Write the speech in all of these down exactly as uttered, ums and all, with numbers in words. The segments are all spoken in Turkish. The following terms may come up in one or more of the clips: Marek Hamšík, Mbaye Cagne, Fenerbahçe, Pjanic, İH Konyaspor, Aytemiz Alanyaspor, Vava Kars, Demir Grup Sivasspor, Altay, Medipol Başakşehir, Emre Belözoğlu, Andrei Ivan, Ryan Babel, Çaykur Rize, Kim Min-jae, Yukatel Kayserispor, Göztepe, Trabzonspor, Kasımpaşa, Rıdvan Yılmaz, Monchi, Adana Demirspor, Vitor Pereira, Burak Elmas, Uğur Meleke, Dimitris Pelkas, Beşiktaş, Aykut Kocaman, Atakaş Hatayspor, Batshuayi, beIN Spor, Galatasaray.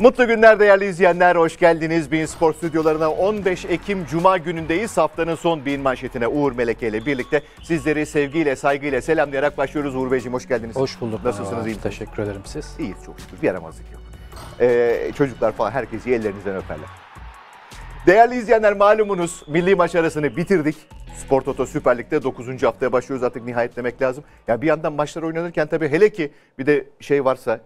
Mutlu günler değerli izleyenler, hoş geldiniz. beIN Spor stüdyolarına. On beş Ekim Cuma günündeyiz. Haftanın son beIN manşetine Uğur Meleke ile birlikte sizleri sevgiyle, saygıyla selamlayarak başlıyoruz. Uğur Beyciğim, hoş geldiniz. Hoş bulduk. Nasılsınız? İyi, teşekkür ederim. Siz? İyiyiz çok şükür. Bir yaramazlık yok. Ee, çocuklar falan herkesi ellerinizden öperler. Değerli izleyenler, malumunuz milli maç arasını bitirdik. Spor Toto Süper Lig'de dokuzuncu haftaya başlıyoruz, artık nihayet demek lazım. Ya bir yandan maçlar oynanırken tabii, hele ki bir de şey varsa,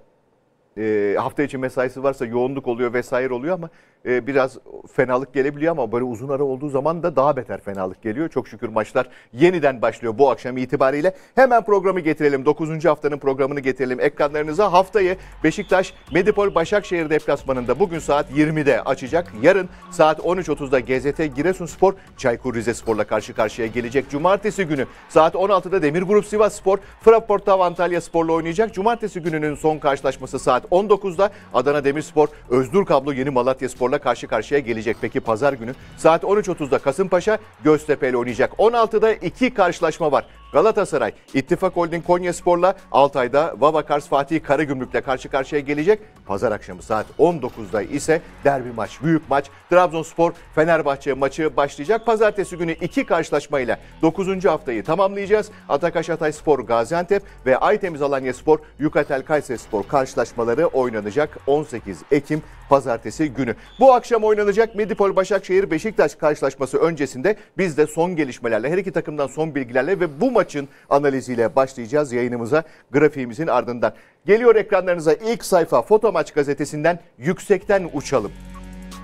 e, hafta içi mesaisi varsa yoğunluk oluyor vesaire oluyor ama e, biraz fenalık gelebiliyor, ama böyle uzun ara olduğu zaman da daha beter fenalık geliyor. Çok şükür maçlar yeniden başlıyor bu akşam itibariyle. Hemen programı getirelim. dokuzuncu haftanın programını getirelim ekranlarınıza. Haftayı Beşiktaş Medipol Başakşehir deplasmanında bugün saat yirmide açacak. Yarın saat on üç otuzda G Z T Giresunspor Çaykur Rizespor'la karşı karşıya gelecek. Cumartesi günü saat on altıda Demir Grup Sivasspor Fraportav Antalyaspor'la oynayacak. Cumartesi gününün son karşılaşması saat on dokuzda Adana Demirspor Özgür Kablo Yeni Malatya Spor'la karşı karşıya gelecek. Peki pazar günü saat on üç otuzda Kasımpaşa Göztepe ile oynayacak. on altıda iki karşılaşma var. Galatasaray İttifak Holding Konyaspor'la, Altay'da Vava Kars Fatih Karagümrük'le karşı karşıya gelecek. Pazar akşamı saat on dokuzda ise derbi maç, büyük maç Trabzonspor Fenerbahçe maçı başlayacak. Pazartesi günü iki karşılaşmayla dokuzuncu haftayı tamamlayacağız. Atakaş Hatayspor Gaziantep ve Aytemiz Alanyaspor Yukatel Kayserispor karşılaşmaları oynanacak on sekiz Ekim pazartesi günü. Bu akşam oynanacak Medipol Başakşehir Beşiktaş karşılaşması öncesinde biz de son gelişmelerle, her iki takımdan son bilgilerle ve bu maç maçın analiziyle başlayacağız yayınımıza, grafiğimizin ardından. Geliyor ekranlarınıza ilk sayfa Foto Maç gazetesinden. Yüksekten uçalım.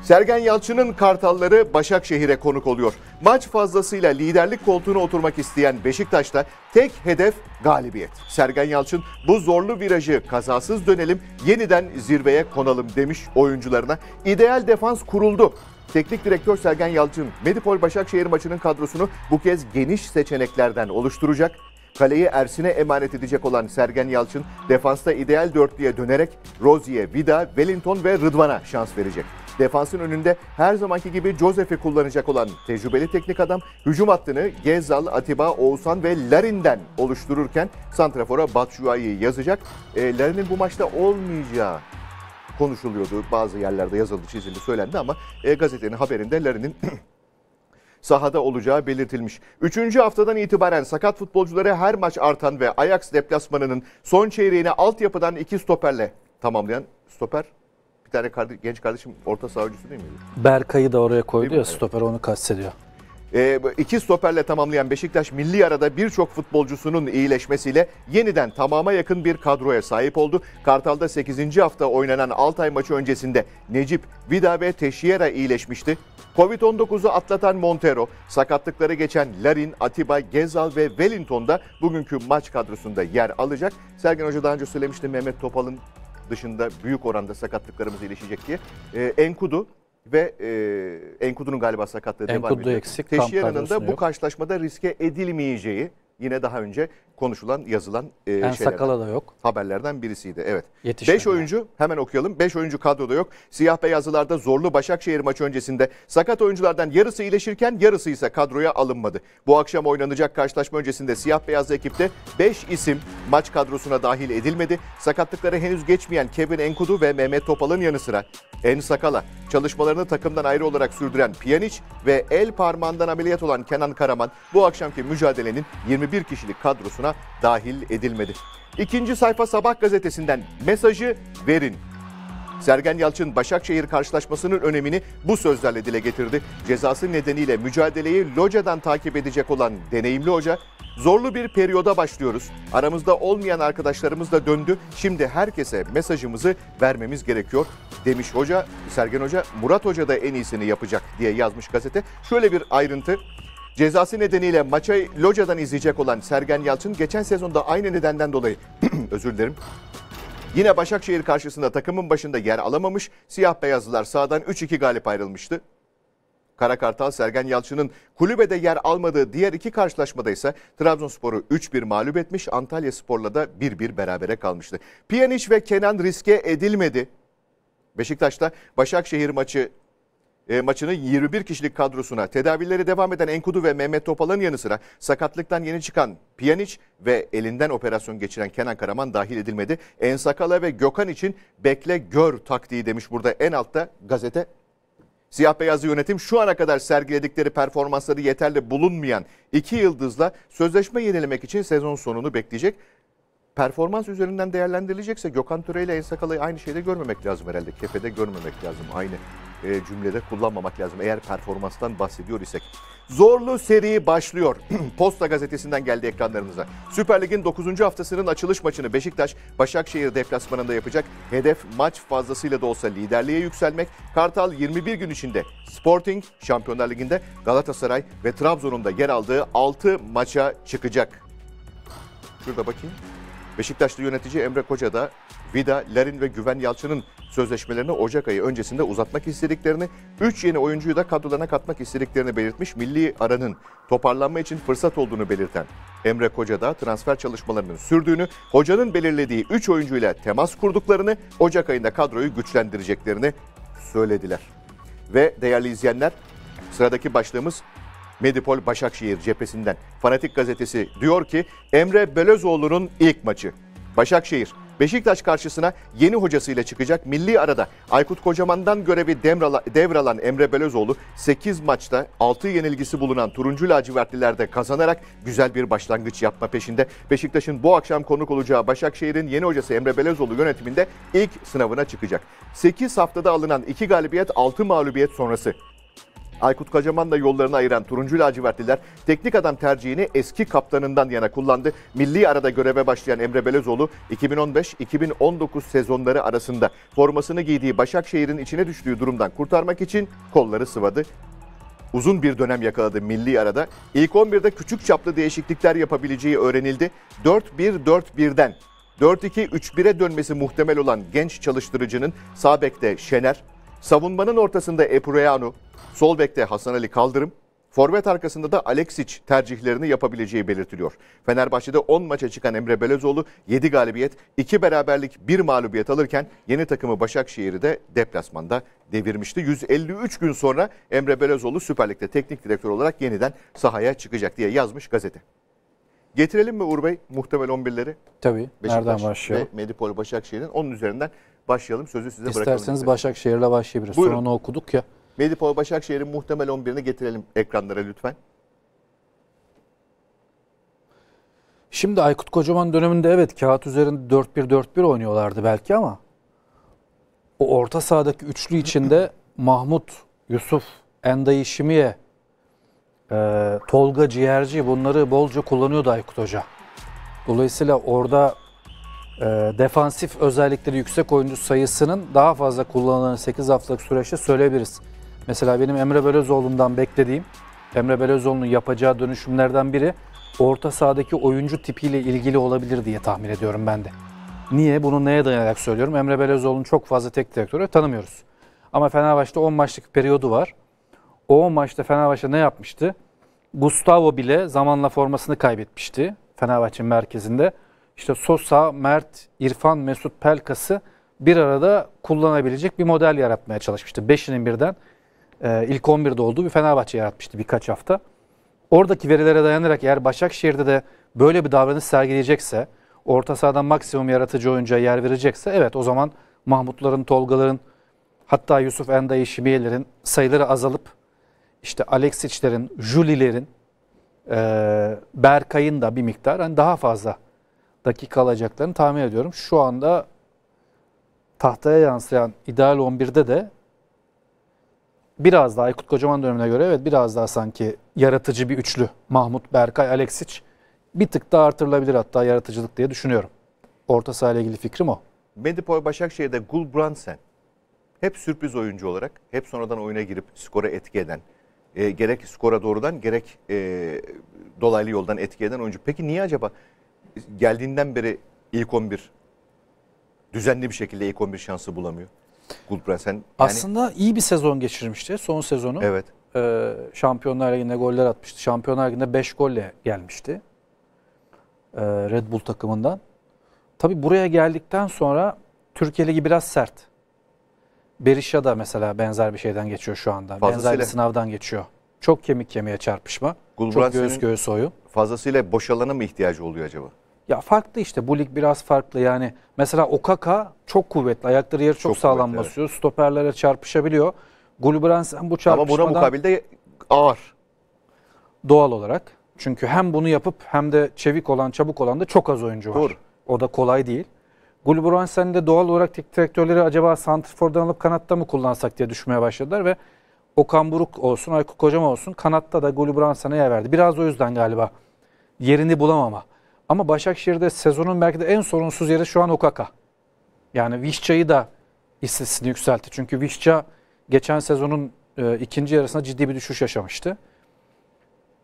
Sergen Yalçın'ın Kartalları Başakşehir'e konuk oluyor. Maç fazlasıyla liderlik koltuğuna oturmak isteyen Beşiktaş'ta tek hedef galibiyet. Sergen Yalçın bu zorlu virajı kazasız dönelim, yeniden zirveye konalım demiş oyuncularına. İdeal defans kuruldu. Teknik direktör Sergen Yalçın, Medipol Başakşehir maçının kadrosunu bu kez geniş seçeneklerden oluşturacak. Kaleyi Ersin'e emanet edecek olan Sergen Yalçın, defansta ideal dörtlüye dönerek Rozier, Vida, Wellington ve Rıdvan'a şans verecek. Defansın önünde her zamanki gibi Josef'i kullanacak olan tecrübeli teknik adam, hücum hattını Ghezzal, Atiba, Oğuzhan ve Larin'den oluştururken santrafora Batshuayi'yi yazacak. E, Larin'in bu maçta olmayacağı konuşuluyordu. Bazı yerlerde yazıldı, çizildi, söylendi ama e, gazetenin haberinde Larin'in sahada olacağı belirtilmiş. Üçüncü haftadan itibaren sakat futbolculara her maç artan ve Ajax deplasmanının son çeyreğini altyapıdan iki stoperle tamamlayan, stoper bir tane kardeş, genç kardeşim, orta saha oyuncusu değil mi? Berkay'ı da oraya koydu ya, stoper onu kastediyor. E, iki stoperle tamamlayan Beşiktaş milli arada birçok futbolcusunun iyileşmesiyle yeniden tamama yakın bir kadroya sahip oldu. Kartal'da sekizinci hafta oynanan Altay maçı öncesinde Necip, Vida ve Teşiera iyileşmişti. Covid on dokuzu atlatan Montero, sakatlıkları geçen Larin, Atiba, Ghezzal ve Wellington da bugünkü maç kadrosunda yer alacak. Sergen Hoca daha önce söylemişti, Mehmet Topal'ın dışında büyük oranda sakatlıklarımız iyileşecek diye. E, Enkudu ve e, Enkudu'nun galiba sakatlığı devam ediyor. Teşhirinin de bu karşılaşmada riske edilmeyeceği yine daha önce konuşulan, yazılan e, en sakala da yok haberlerden birisiydi. Evet. beş oyuncu, hemen okuyalım. beş oyuncu kadroda yok. Siyah beyazlılarda zorlu Başakşehir maçı öncesinde sakat oyunculardan yarısı iyileşirken yarısı ise kadroya alınmadı. Bu akşam oynanacak karşılaşma öncesinde siyah beyazlı ekipte beş isim maç kadrosuna dahil edilmedi. Sakatlıkları henüz geçmeyen Kevin Enkudu ve Mehmet Topal'ın yanı sıra En Sakala, çalışmalarını takımdan ayrı olarak sürdüren Pjanic ve el parmağından ameliyat olan Kenan Karaman bu akşamki mücadelenin yirmi bir kişilik kadrosuna dahil edilmedi. İkinci sayfa Sabah gazetesinden. Mesajı verin. Sergen Yalçın Başakşehir karşılaşmasının önemini bu sözlerle dile getirdi. Cezası nedeniyle mücadeleyi locadan takip edecek olan deneyimli hoca, zorlu bir periyoda başlıyoruz. Aramızda olmayan arkadaşlarımız da döndü. Şimdi herkese mesajımızı vermemiz gerekiyor demiş hoca. Sergen Hoca, Murat Hoca da en iyisini yapacak diye yazmış gazete. Şöyle bir ayrıntı. Cezası nedeniyle maça locadan izleyecek olan Sergen Yalçın geçen sezonda aynı nedenden dolayı özür dilerim. Yine Başakşehir karşısında takımın başında yer alamamış, siyah beyazlılar sahadan üç iki galip ayrılmıştı. Karakartal, Sergen Yalçın'ın kulübede yer almadığı diğer iki karşılaşmada ise Trabzonspor'u üç bir mağlup etmiş, Antalyaspor'la da bir bir berabere kalmıştı. Pjanic ve Kenan riske edilmedi. Beşiktaş'ta Başakşehir maçı e, maçını yirmi bir kişilik kadrosuna tedavileri devam eden Enkudu ve Mehmet Topal'ın yanı sıra sakatlıktan yeni çıkan Pjanic ve elinden operasyon geçiren Kenan Karaman dahil edilmedi. Ensakala ve Gökhan için bekle gör taktiği demiş burada en altta gazete. Siyah beyazlı yönetim şu ana kadar sergiledikleri performansları yeterli bulunmayan iki yıldızla sözleşme yenilemek için sezon sonunu bekleyecek. Performans üzerinden değerlendirilecekse Gökhan Töre ile Ensakala'yı aynı şeyde görmemek lazım herhalde. Kefede görmemek lazım. Aynı e, cümlede kullanmamak lazım eğer performanstan bahsediyor isek. Zorlu seri başlıyor. Posta gazetesinden geldi ekranlarınıza. Süper Lig'in dokuzuncu haftasının açılış maçını Beşiktaş, Başakşehir deplasmanında yapacak. Hedef maç fazlasıyla da olsa liderliğe yükselmek. Kartal yirmi bir gün içinde Sporting, Şampiyonlar Ligi'nde Galatasaray ve Trabzon'un da yer aldığı altı maça çıkacak. Şurada bakayım. Beşiktaşlı yönetici Emre Koca da Vida, Larin ve Güven Yalçın'ın sözleşmelerini Ocak ayı öncesinde uzatmak istediklerini, üç yeni oyuncuyu da kadrolarına katmak istediklerini belirtmiş. Milli aranın toparlanma için fırsat olduğunu belirten Emre Koca da transfer çalışmalarının sürdüğünü, hocanın belirlediği üç oyuncuyla temas kurduklarını, Ocak ayında kadroyu güçlendireceklerini söylediler. Ve değerli izleyenler, sıradaki başlığımız Medipol Başakşehir cephesinden. Fanatik gazetesi diyor ki Emre Belözoğlu'nun ilk maçı. Başakşehir Beşiktaş karşısına yeni hocasıyla çıkacak. Milli arada Aykut Kocaman'dan görevi devralan Emre Belözoğlu sekiz maçta altı yenilgisi bulunan turuncu lacivertlilerde kazanarak güzel bir başlangıç yapma peşinde. Beşiktaş'ın bu akşam konuk olacağı Başakşehir'in yeni hocası Emre Belözoğlu yönetiminde ilk sınavına çıkacak. sekiz haftada alınan iki galibiyet altı mağlubiyet sonrası Aykut Kocaman'la yollarını ayıran turuncu lacivertliler teknik adam tercihini eski kaptanından yana kullandı. Milli arada göreve başlayan Emre Belözoğlu iki bin on beş iki bin on dokuz sezonları arasında formasını giydiği Başakşehir'in içine düştüğü durumdan kurtarmak için kolları sıvadı. Uzun bir dönem yakaladı milli arada. İlk on birde küçük çaplı değişiklikler yapabileceği öğrenildi. dört bir dört birden dört iki üç bire dönmesi muhtemel olan genç çalıştırıcının sağ bekte Şener, savunmanın ortasında Epureanu, sol bekte Hasan Ali Kaldırım, forvet arkasında da Aleksic tercihlerini yapabileceği belirtiliyor. Fenerbahçe'de on maça çıkan Emre Belözoğlu yedi galibiyet, iki beraberlik, bir mağlubiyet alırken yeni takımı Başakşehir'i de deplasmanda devirmişti. yüz elli üç gün sonra Emre Belözoğlu Süper Lig'de teknik direktör olarak yeniden sahaya çıkacak diye yazmış gazete. Getirelim mi Uğur Bey muhtemel on birleri? Tabii. Beşiktaş nereden başlıyor? Ve Medipol Başakşehir'in onun üzerinden başlayalım. Sözü size bırakalım. İsterseniz Başakşehir'le başlayabiliriz. Buyurun. Sonra onu okuduk ya. Medipol Başakşehir'in muhtemel on birini getirelim ekranlara lütfen. Şimdi Aykut Kocaman döneminde evet kağıt üzerinde dört bir dört bir oynuyorlardı belki ama o orta sahadaki üçlü içinde Mahmut, Yusuf, Endayi Şimiye, e, Tolga Ciğerci bunları bolca kullanıyordu Aykut Hoca. Dolayısıyla orada E, defansif özellikleri yüksek oyuncu sayısının daha fazla kullanılan sekiz haftalık süreçte söyleyebiliriz. Mesela benim Emre Belözoğlu'ndan beklediğim, Emre Belözoğlu'nun yapacağı dönüşümlerden biri orta sahadaki oyuncu tipiyle ilgili olabilir diye tahmin ediyorum ben de. Niye? Bunu neye dayanarak söylüyorum? Emre Belözoğlu'nun çok fazla tek direktörü tanımıyoruz. Ama Fenerbahçe'de on maçlık periyodu var. O on maçta Fenerbahçe ne yapmıştı? Gustavo bile zamanla formasını kaybetmişti Fenerbahçe merkezinde. İşte Sosa, Mert, İrfan, Mesut Pelkas'ı bir arada kullanabilecek bir model yaratmaya çalışmıştı. Beşinin birden e, ilk on birde olduğu bir Fenerbahçe yaratmıştı birkaç hafta. Oradaki verilere dayanarak eğer Başakşehir'de de böyle bir davranış sergileyecekse, orta sahadan maksimum yaratıcı oyuncuya yer verecekse, evet o zaman Mahmutların, Tolgaların, hatta Yusuf Endayi Şimiyelerin sayıları azalıp, işte Aleksiçlerin, Julilerin, e, Berkay'ın da bir miktar hani daha fazla dakika alacaklarını tahmin ediyorum. Şu anda tahtaya yansıyan ideal on birde de biraz daha Aykut Kocaman dönemine göre evet biraz daha sanki yaratıcı bir üçlü. Mahmut, Berkay, Aleksic bir tık daha artırılabilir hatta yaratıcılık diye düşünüyorum. Orta sahayla ilgili fikrim o. Medipol Başakşehir'de Gulbrandsen hep sürpriz oyuncu olarak hep sonradan oyuna girip skora etki eden e, gerek skora doğrudan gerek e, dolaylı yoldan etki eden oyuncu. Peki niye acaba geldiğinden beri ilk on bir düzenli bir şekilde ilk on bir şansı bulamıyor? Gulbrandsen yani... Aslında iyi bir sezon geçirmişti. Son sezonu. Evet. E, Şampiyonlar Ligi'nde goller atmıştı. Şampiyonlar Ligi'nde beş golle gelmişti. E, Red Bull takımından. Tabii buraya geldikten sonra Türkiye Ligi biraz sert. Berisha da mesela benzer bir şeyden geçiyor şu anda. Fazlasıyla. Benzer bir sınavdan geçiyor. Çok kemik kemiğe çarpışma. Gulbrand çok göğüs göğüs oyu. Fazlasıyla boşalana mı ihtiyacı oluyor acaba? Ya farklı işte. Bu lig biraz farklı yani. Mesela Okaka çok kuvvetli. Ayakları yeri çok, çok sağlam kuvvetli, basıyor. Evet. Stoperlere çarpışabiliyor. Gulbrand bu çarpışmadan... Ama buna mukabilde ağır. Doğal olarak. Çünkü hem bunu yapıp hem de çevik olan, çabuk olan da çok az oyuncu var. Doğru. O da kolay değil. Gulbrandsen de doğal olarak tek direktörleri acaba santrfordan alıp kanatta mı kullansak diye düşünmeye başladılar ve Okan Buruk olsun, Aykut Kocaman olsun kanatta da Gulbrandsen'e yer verdi. Biraz o yüzden galiba yerini bulamama. Ama Başakşehir'de sezonun belki de en sorunsuz yeri şu an Okaka. Yani Visca'yı da hissesini yükseltti. Çünkü Visca geçen sezonun e, ikinci yarısında ciddi bir düşüş yaşamıştı.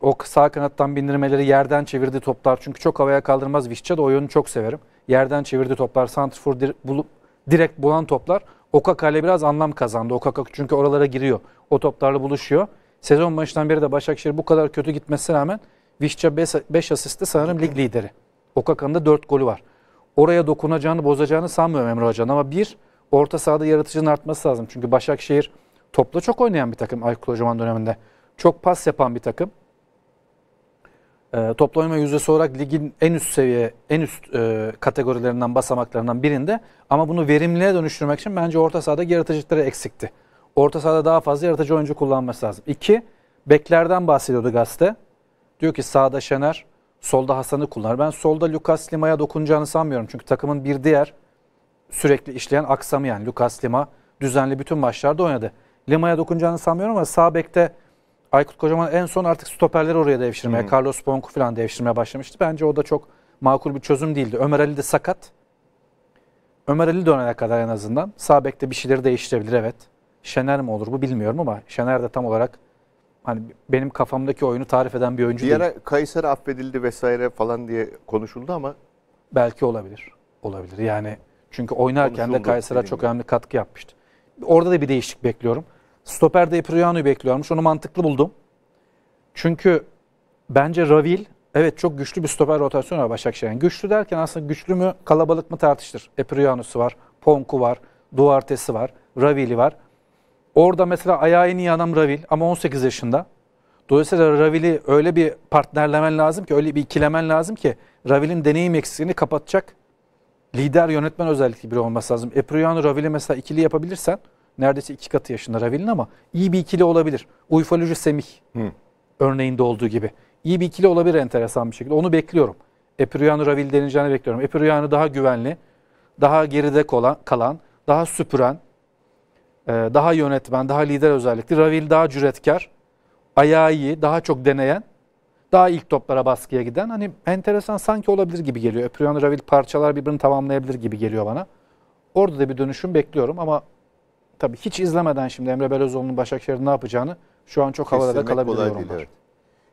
O sağ kanattan bindirmeleri, yerden çevirdiği toplar. Çünkü çok havaya kaldırmaz Visca da, o yönünü çok severim. Yerden çevirdiği toplar, santrfor bulup direkt bulan toplar. Okaka ile biraz anlam kazandı. Okaka çünkü oralara giriyor. O toplarla buluşuyor. Sezon başından beri de Başakşehir bu kadar kötü gitmesine rağmen Visca beş asiste sanırım lig lideri. Okaka'nın da dört golü var. Oraya dokunacağını, bozacağını sanmıyorum Emre Hoca'nın. Ama bir, orta sahada yaratıcının artması lazım. Çünkü Başakşehir topla çok oynayan bir takım Aykut Kocaman döneminde. Çok pas yapan bir takım. E, topla oynama yüzdesi olarak ligin en üst seviye, en üst e, kategorilerinden, basamaklarından birinde. Ama bunu verimliliğe dönüştürmek için bence orta sahada yaratıcılıkları eksikti. Orta sahada daha fazla yaratıcı oyuncu kullanması lazım. İki, beklerden bahsediyordu gazete. Diyor ki sağda Şener, solda Hasan'ı kullanır. Ben solda Lucas Lima'ya dokunacağını sanmıyorum. Çünkü takımın bir diğer sürekli işleyen aksamı, yani Lucas Lima düzenli bütün maçlarda oynadı. Lima'ya dokunacağını sanmıyorum ama sağ bekte Aykut Kocaman en son artık stoperleri oraya devşirmeye, hmm. Carlos Ponku falan devşirmeye başlamıştı. Bence o da çok makul bir çözüm değildi. Ömer Ali de sakat. Ömer Ali dönene kadar en azından sağ bekte bir şeyleri değiştirebilir, evet. Şener mi olur bu bilmiyorum ama Şener de tam olarak hani benim kafamdaki oyunu tarif eden bir oyuncu bir değil. Bir ara Kayseri affedildi vesaire falan diye konuşuldu ama. Belki olabilir. Olabilir yani. Çünkü oynarken konuşuldu de Kayseri'ye çok önemli katkı yapmıştı. Orada da bir değişiklik bekliyorum. Stoper'de Epriano'yu bekliyormuş. Onu mantıklı buldum. Çünkü bence Ravil, evet çok güçlü bir stoper rotasyonu var Başakşehir'in. Güçlü derken aslında güçlü mü, kalabalık mı tartışılır. Epriano'su var, Ponku var, Duarte'si var, Ravil'i var. Orada mesela ayağı en iyi adam Ravil ama on sekiz yaşında. Dolayısıyla Ravil'i öyle bir partnerlemen lazım ki, öyle bir ikilemen lazım ki Ravil'in deneyim eksikliğini kapatacak lider yönetmen özellikli biri olması lazım. Epriano Ravil'i mesela ikili yapabilirsen, neredeyse iki katı yaşında Ravil'in ama iyi bir ikili olabilir. Uyfalucu Semih hmm. örneğinde olduğu gibi. İyi bir ikili olabilir enteresan bir şekilde. Onu bekliyorum. Epriano Ravil denileceğini bekliyorum. Epriano daha güvenli, daha geride kalan, daha süpüren, daha yönetmen, daha lider özellikli. Ravil daha cüretkar, ayağı iyi, daha çok deneyen, daha ilk toplara baskıya giden. Hani enteresan sanki olabilir gibi geliyor. Epriano Ravil parçalar birbirini tamamlayabilir gibi geliyor bana. Orada da bir dönüşüm bekliyorum ama tabii hiç izlemeden şimdi Emre Belözoğlu'nun Başakşehir'de ne yapacağını şu an çok havada da kalabilir yorumlar. Evet.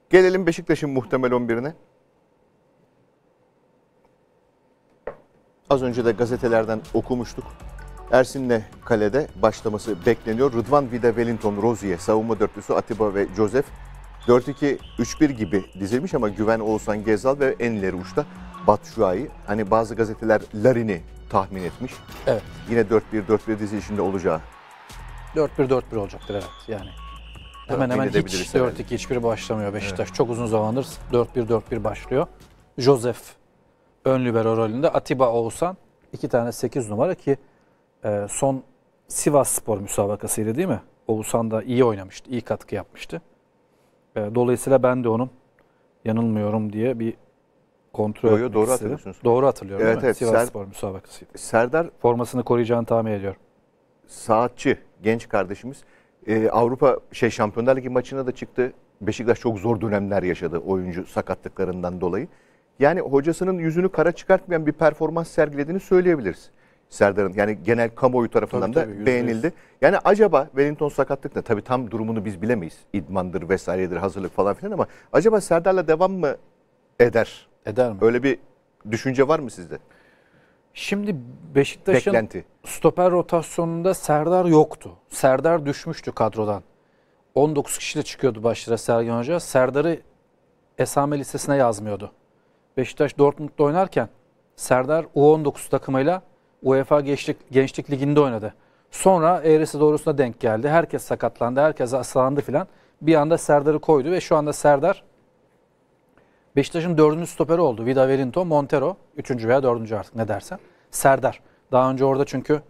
Gelelim Beşiktaş'ın muhtemel on birine. Az önce de gazetelerden okumuştuk. Ersin'le kalede başlaması bekleniyor. Rıdvan, Vida, Wellington, Rozier, savunma dörtlüsü Atiba ve Joseph. dört iki üç bir gibi dizilmiş ama Güven, Oğuzhan, Ghezzal ve en ileri uçta Batshuayi. Hani bazı gazeteler Larin'i tahmin etmiş. Evet. Yine dört bir dört bir dizilişinde olacağı. dört bir dört bir olacaktır evet yani. Hemen hemen hiç dört iki hiçbiri başlamıyor Beşiktaş. Evet. Çok uzun zamandır dört bir dört bir başlıyor. Joseph ön libero rolünde. Atiba, Oğuzhan iki tane sekiz numara ki son Sivasspor müsabakasıydı değil mi? Oğuzhan da iyi oynamıştı, iyi katkı yapmıştı. Dolayısıyla ben de onun yanılmıyorum diye bir kontrol yo, yo, doğru istedim. Hatırlıyorsunuz. Doğru hatırlıyorum evet, evet. Sivasspor Ser müsabakasıydı. Serdar formasını koruyacağını tahmin ediyorum. Saatçi genç kardeşimiz e, Avrupa şey Şampiyonlar Ligi maçına da çıktı. Beşiktaş çok zor dönemler yaşadı oyuncu sakatlıklarından dolayı. Yani hocasının yüzünü kara çıkartmayan bir performans sergilediğini söyleyebiliriz. Serdar'ın yani genel kamuoyu tarafından tabii, da tabii, beğenildi. Yüzde. Yani acaba Wellington sakatlık ne? Tabii tam durumunu biz bilemeyiz. İdmandır vesairedir, hazırlık falan filan ama acaba Serdar'la devam mı eder? Eder mi? Öyle bir düşünce var mı sizde? Şimdi Beşiktaş'ın beklenti stoper rotasyonunda Serdar yoktu. Serdar düşmüştü kadrodan. on dokuz kişiyle çıkıyordu başlara Sergen Hoca. Serdar'ı esame listesine yazmıyordu. Beşiktaş Dortmund'da oynarken Serdar U on dokuz takımıyla UEFA Gençlik, Gençlik Ligi'nde oynadı. Sonra eğrisi doğrusuna denk geldi. Herkes sakatlandı, herkes hastalandı filan. Bir anda Serdar'ı koydu ve şu anda Serdar Beşiktaş'ın dördüncü stoperi oldu. Vida, Wellington, Montero. Üçüncü veya dördüncü artık ne dersen. Serdar. Daha önce orada çünkü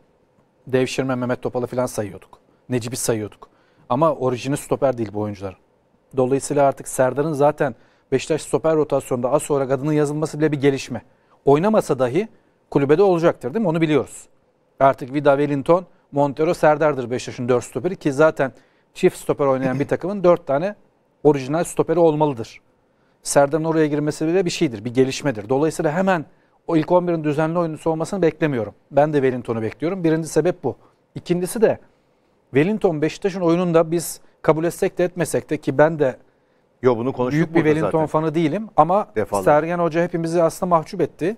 Devşirme, Mehmet Topal'ı filan sayıyorduk. Necip'i sayıyorduk. Ama orijini stoper değil bu oyuncular. Dolayısıyla artık Serdar'ın zaten Beşiktaş stoper rotasyonunda az sonra adının yazılması bile bir gelişme. Oynamasa dahi kulübede olacaktır değil mi? Onu biliyoruz. Artık Vida, Wellington, Montero, Serdar'dır Beşiktaş'ın dört stoperi ki zaten çift stoper oynayan bir takımın dört tane orijinal stoperi olmalıdır. Serdar'ın oraya girmesi bile bir şeydir, bir gelişmedir. Dolayısıyla hemen o ilk on birin düzenli oyuncusu olmasını beklemiyorum. Ben de Wellington'u bekliyorum. Birinci sebep bu. İkincisi de Wellington Beşiktaş'ın oyununda biz kabul etsek de etmesek de ki ben de Yo, bunu büyük bir Wellington zaten. fanı değilim ama Defalı. Sergen Hoca hepimizi aslında mahcup etti.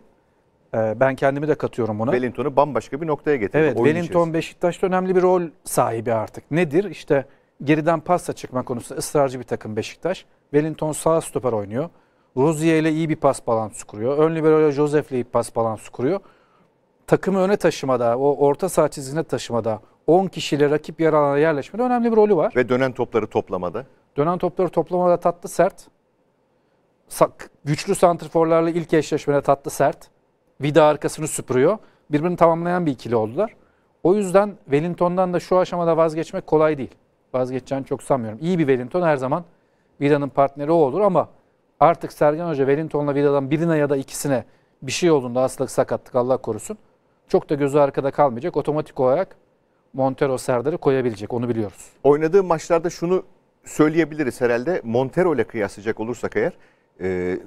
Ben kendimi de katıyorum buna. Wellington'u bambaşka bir noktaya getirdi. Evet, Wellington içerisinde. Beşiktaş'ta önemli bir rol sahibi artık. Nedir? İşte geriden pasla çıkma konusunda ısrarcı bir takım Beşiktaş. Wellington sağ stoper oynuyor. Rozier ile iyi bir pas balansı kuruyor. Ön libero ile Josef ile iyi bir pas balansı kuruyor. Takımı öne taşımada, o orta saha çizgisine taşımada, on kişiyle rakip yer alana yerleşmede önemli bir rolü var. Ve dönen topları toplamada. Dönen topları toplamada tatlı sert. Güçlü santrforlarla ilk eşleşmede tatlı sert. Vida arkasını süpürüyor. Birbirini tamamlayan bir ikili oldular. O yüzden Wellington'dan da şu aşamada vazgeçmek kolay değil. Vazgeçeceğini çok sanmıyorum. İyi bir Wellington her zaman Vida'nın partneri o olur ama artık Sergen Hoca Wellington'la Vida'dan birine ya da ikisine bir şey olduğunda, hastalık, sakatlık Allah korusun, çok da gözü arkada kalmayacak. Otomatik olarak Montero, Serdar'ı koyabilecek. Onu biliyoruz. Oynadığı maçlarda şunu söyleyebiliriz herhalde. Montero ile kıyaslayacak olursak eğer e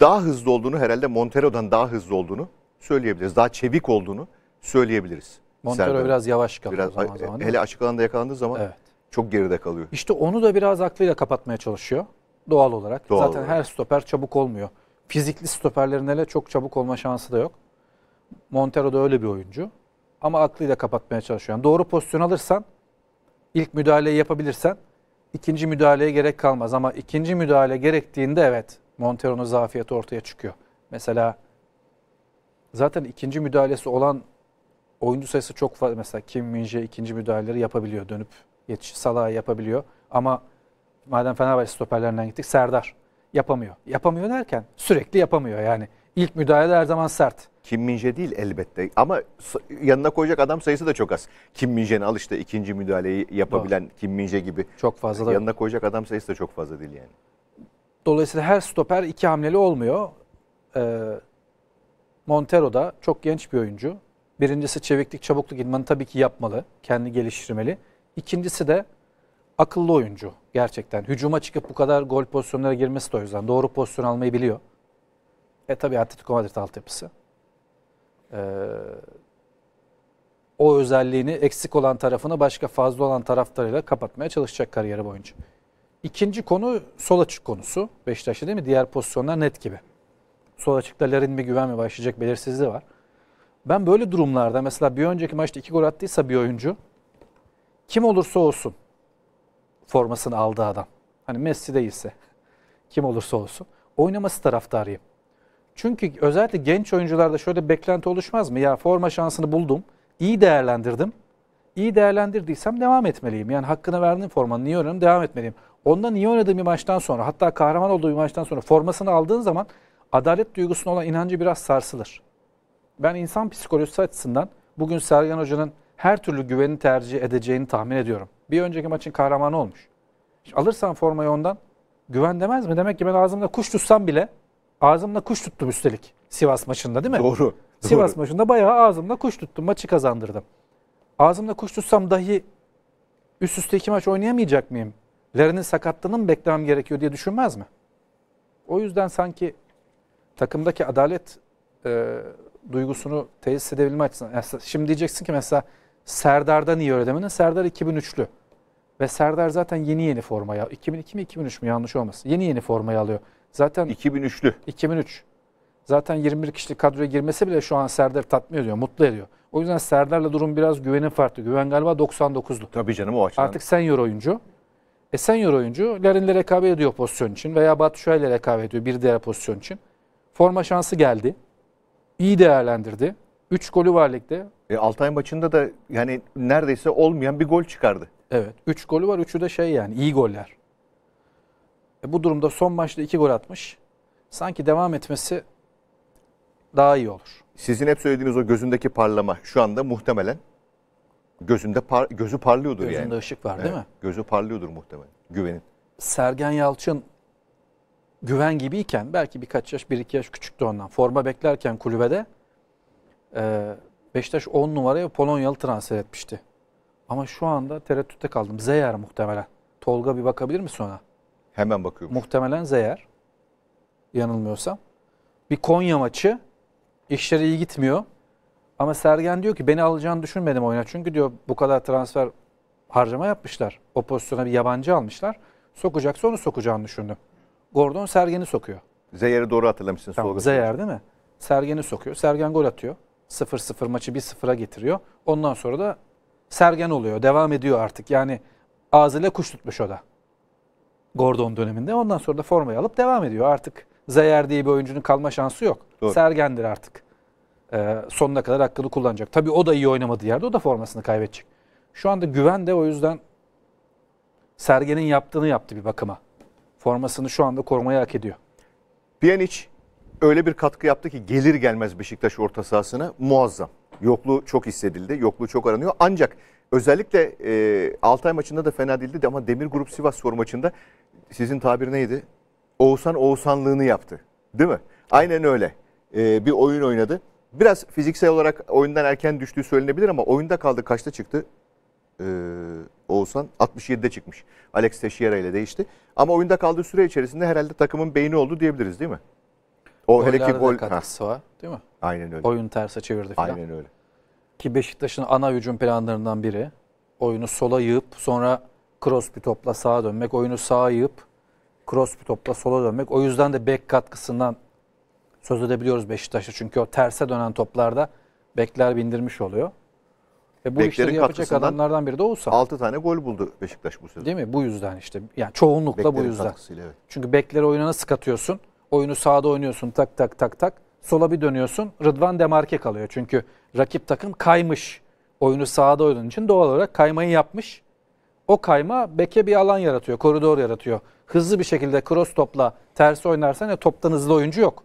daha hızlı olduğunu, herhalde Montero'dan daha hızlı olduğunu söyleyebiliriz. Daha çevik olduğunu söyleyebiliriz. Montero Serdar'ın biraz yavaş kalıyor o zaman, zaman. Hele açık alanda yakalandığı zaman evet, çok geride kalıyor. İşte onu da biraz aklıyla kapatmaya çalışıyor doğal olarak. Doğal Zaten olarak. her stoper çabuk olmuyor. Fizikli stoperlerin hele çok çabuk olma şansı da yok. Montero da öyle bir oyuncu. Ama aklıyla kapatmaya çalışıyor. Yani doğru pozisyon alırsan, ilk müdahaleyi yapabilirsen ikinci müdahaleye gerek kalmaz. Ama ikinci müdahale gerektiğinde evet, Montero'nun zafiyeti ortaya çıkıyor. Mesela zaten ikinci müdahalesi olan oyuncu sayısı çok fazla. Mesela Kim Min-jae ikinci müdahaleleri yapabiliyor. Dönüp yetişi Salah'a yapabiliyor. Ama madem Fenerbahçe stoperlerinden gittik, Serdar yapamıyor. Yapamıyor derken sürekli yapamıyor yani. İlk müdahale her zaman sert. Kim Min-jae değil elbette ama yanına koyacak adam sayısı da çok az. Kim Min-jae'nin al işte ikinci müdahaleyi yapabilen Doğru. Kim Min-jae gibi. Çok fazla. Yanına da koyacak adam sayısı da çok fazla değil yani. Dolayısıyla her stoper iki hamleli olmuyor. Ee, Montero da çok genç bir oyuncu. Birincisi çeviklik, çabukluk idmanı tabii ki yapmalı. Kendini geliştirmeli. İkincisi de akıllı oyuncu gerçekten. Hücuma çıkıp bu kadar gol pozisyonlara girmesi de o yüzden. Doğru pozisyon almayı biliyor. E tabii Atletico Madrid altyapısı. Ee, o özelliğini eksik olan tarafını başka fazla olan taraflarıyla kapatmaya çalışacak kariyeri boyunca. İkinci konu sol açık konusu. Beşiktaş'ta değil mi? Diğer pozisyonlar net gibi. Sol açıkta Larin mi Güven mi başlayacak belirsizliği var. Ben böyle durumlarda mesela bir önceki maçta iki gol attıysa bir oyuncu, kim olursa olsun formasını aldığı adam. Hani Messi değilse kim olursa olsun oynaması taraftarıyım. Çünkü özellikle genç oyuncularda şöyle bir beklenti oluşmaz mı? Ya forma şansını buldum, iyi değerlendirdim. İyi değerlendirdiysem devam etmeliyim. Yani hakkını verdiğim formanı niye oynadım, devam etmeliyim. Ondan iyi oynadığım bir maçtan sonra, hatta kahraman olduğu bir maçtan sonra formasını aldığın zaman adalet duygusuna olan inancı biraz sarsılır. Ben insan psikolojisi açısından bugün Sergen Hoca'nın her türlü güveni tercih edeceğini tahmin ediyorum. Bir önceki maçın kahramanı olmuş. Şimdi alırsan formayı ondan, güven demez mi? Demek ki ben ağzımda kuş tutsam bile, ağzımda kuş tuttum üstelik Sivas maçında değil mi? Doğru. Sivas doğru. maçında bayağı ağzımda kuş tuttum, maçı kazandırdım. Ağzımda kuş tutsam dahi üst üste iki maç oynayamayacak mıyım? Larin'in sakatlığını mı beklemem gerekiyor diye düşünmez mi? O yüzden sanki takımdaki adalet e, duygusunu tesis edebilme açısından. Şimdi diyeceksin ki mesela Serdar'da niye öyle demedin? Serdar iki bin üçlü. Ve Serdar zaten yeni yeni formaya. iki bin iki mi iki bin üç mü yanlış olmasın. Yeni yeni formaya alıyor. Zaten iki bin üçlü. iki bin üç. Zaten yirmi bir kişilik kadroya girmesi bile şu an Serdar tatmin ediyor, mutlu ediyor. O yüzden Serdar'la durum biraz güvenin farklı. Güven galiba doksan dokuzlu. Tabii canım o açıdan. Artık senior oyuncu. E senior oyuncu Larin'le rekabet ediyor pozisyon için veya Batshuayi ile rekabet ediyor bir diğer pozisyon için. Forma şansı geldi. İyi değerlendirdi. üç golü var ligde. E, Altay maçında da yani neredeyse olmayan bir gol çıkardı. Evet. üç golü var. üçü de şey yani iyi goller. E, bu durumda son maçta iki gol atmış. Sanki devam etmesi daha iyi olur. Sizin hep söylediğiniz o gözündeki parlama şu anda muhtemelen gözünde par gözü parlıyordur gözünde yani. Gözünde ışık var, evet, değil mi? Gözü parlıyordur muhtemelen. Güvenin. Sergen Yalçın Güven gibiyken belki birkaç yaş, bir iki yaş küçüktü ondan. Forma beklerken kulübede e, Beşiktaş on numaraya Polonyalı transfer etmişti. Ama şu anda tereddütte kaldım. Zeyer muhtemelen. Tolga bir bakabilir misin ona? Hemen bakıyorum. Muhtemelen Zeyer. Yanılmıyorsam. Bir Konya maçı. İşleri iyi gitmiyor. Ama Sergen diyor ki beni alacağını düşünmedim oyuna. Çünkü diyor bu kadar transfer harcama yapmışlar. O pozisyona bir yabancı almışlar. Sokacaksa onu sokacağını düşündüm. Gordon Sergen'i sokuyor. Zeyer'i doğru hatırlamışsınız. Tamam, Zeyer değil mi? Sergen'i sokuyor. Sergen gol atıyor. sıfır sıfır maçı bir sıfıra getiriyor. Ondan sonra da Sergen oluyor. Devam ediyor artık. Yani ağzıyla kuş tutmuş o da. Gordon döneminde. Ondan sonra da formayı alıp devam ediyor. Artık Zeyer diye bir oyuncunun kalma şansı yok. Doğru. Sergen'dir artık. Ee, sonuna kadar hakkını kullanacak. Tabii o da iyi oynamadığı yerde o da formasını kaybedecek. Şu anda Güven de o yüzden Sergen'in yaptığını yaptı bir bakıma. Formasını şu anda korumaya hak ediyor. Pjanic öyle bir katkı yaptı ki gelir gelmez Beşiktaş orta sahasına muazzam. Yokluğu çok hissedildi. Yokluğu çok aranıyor. Ancak özellikle e, Altay maçında da fena değildi ama Demir Grup Sivasspor maçında sizin tabir neydi? Oğuzhan Oğuzhanlığını yaptı. Değil mi? Aynen öyle. E, bir oyun oynadı. Biraz fiziksel olarak oyundan erken düştüğü söylenebilir ama oyunda kaldı. Kaçta çıktı? Ee, Oğuzhan altmış yedide çıkmış. Alex Teixeira ile değişti. Ama oyunda kaldığı süre içerisinde herhalde takımın beyni oldu diyebiliriz değil mi? O hele ki gol katkısı var değil mi? Aynen öyle. Oyun terse çevirdi falan. Aynen öyle. Ki Beşiktaş'ın ana hücum planlarından biri oyunu sola yığıp sonra cross bir topla sağa dönmek. Oyunu sağa yığıp cross bir topla sola dönmek. O yüzden de bek katkısından söz edebiliyoruz Beşiktaş'ta. Çünkü o terse dönen toplarda bekler bindirmiş oluyor. E bu Beklerin işleri yapacak adamlardan biri de olsa. altı tane gol buldu Beşiktaş bu sezon. Değil mi? Bu yüzden işte. Yani çoğunlukla Beklerin bu yüzden. Evet. Çünkü bekleri oyuna nasıl katıyorsun? Oyunu sağda oynuyorsun tak tak tak tak. Sola bir dönüyorsun. Rıdvan demarke kalıyor. Çünkü rakip takım kaymış. Oyunu sağda oynadığın için doğal olarak kaymayı yapmış. O kayma beke bir alan yaratıyor. Koridor yaratıyor. Hızlı bir şekilde cross topla tersi oynarsan ya toptan hızlı oyuncu yok.